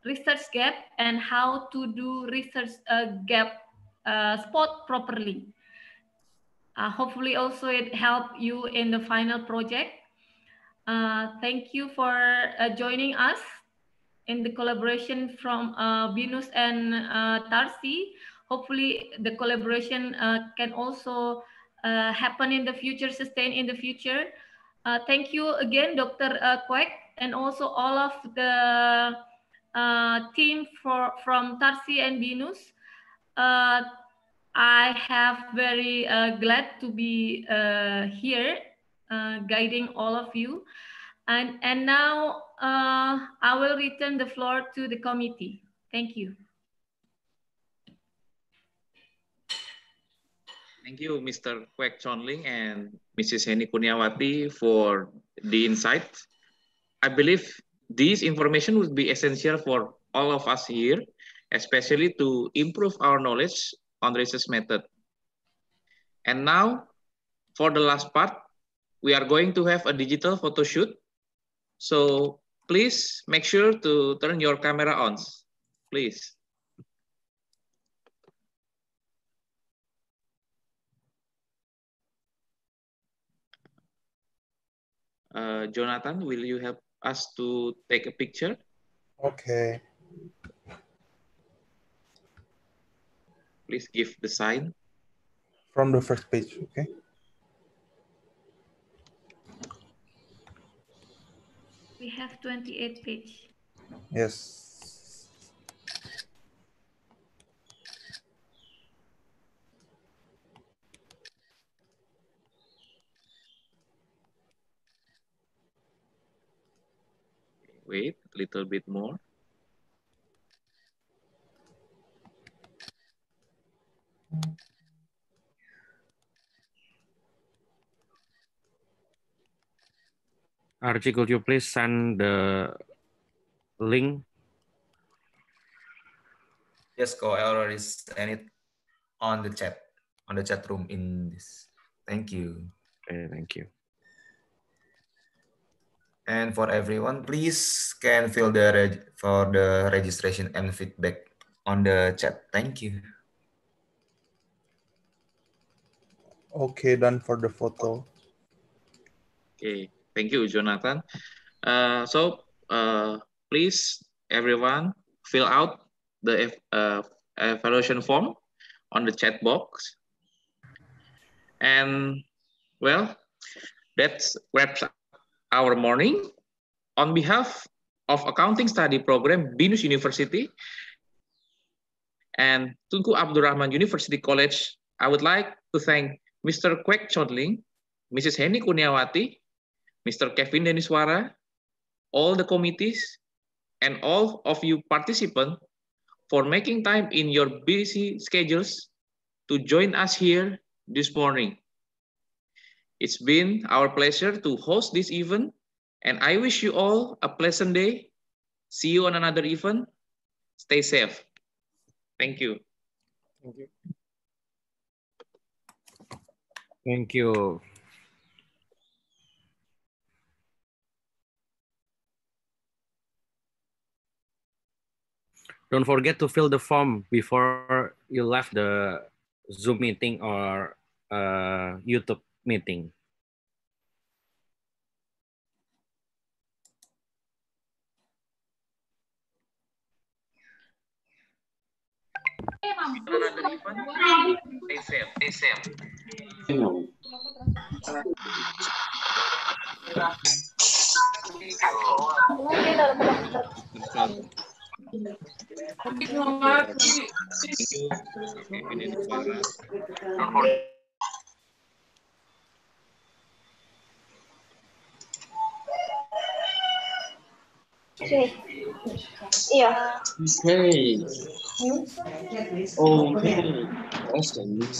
research gap and how to do research gap spot properly. Hopefully, also it helped you in the final project. Thank you for joining us in the collaboration from BINUS and Tarsi. Hopefully the collaboration can also happen in the future, sustain in the future. Thank you again, Dr. Kwek, and also all of the team from Tarsi and BINUS. I have very glad to be here guiding all of you. And now I will return the floor to the committee. Thank you. Thank you, Mr. Kwek Choon Ling and Mrs. Heny Kurniawati for the insight. I believe this information would be essential for all of us here, especially to improve our knowledge on research method. And now, for the last part, we are going to have a digital photo shoot. So please make sure to turn your camera on, please. Jonathan, will you help us to take a picture? Okay. Please give the sign. From the first page, okay? We have 28 pages. Yes. Wait, a little bit more. Archie, could you please send the link? Yes, Ko, I already sent it on the chat room in this. Thank you. Okay, thank you. And for everyone, please can fill the registration and feedback on the chat. Thank you. Okay, done for the photo. Okay, thank you, Jonathan. So please, everyone, fill out the evaluation form on the chat box. And well, that wraps up our morning. On behalf of Accounting Study Program, BINUS University, and Tunku Abdul Rahman University College, I would like to thank Mr. Kwek Choon Ling, Mrs. Heny Kurniawati, Mr. Kevin Deniswara, all the committees, and all of you participants for making time in your busy schedules to join us here this morning. It's been our pleasure to host this event, and I wish you all a pleasant day. See you on another event. Stay safe. Thank you. Thank you. Thank you. Don't forget to fill the form before you left the Zoom meeting or YouTube meeting. Yeah. Okay. Okay. Awesome.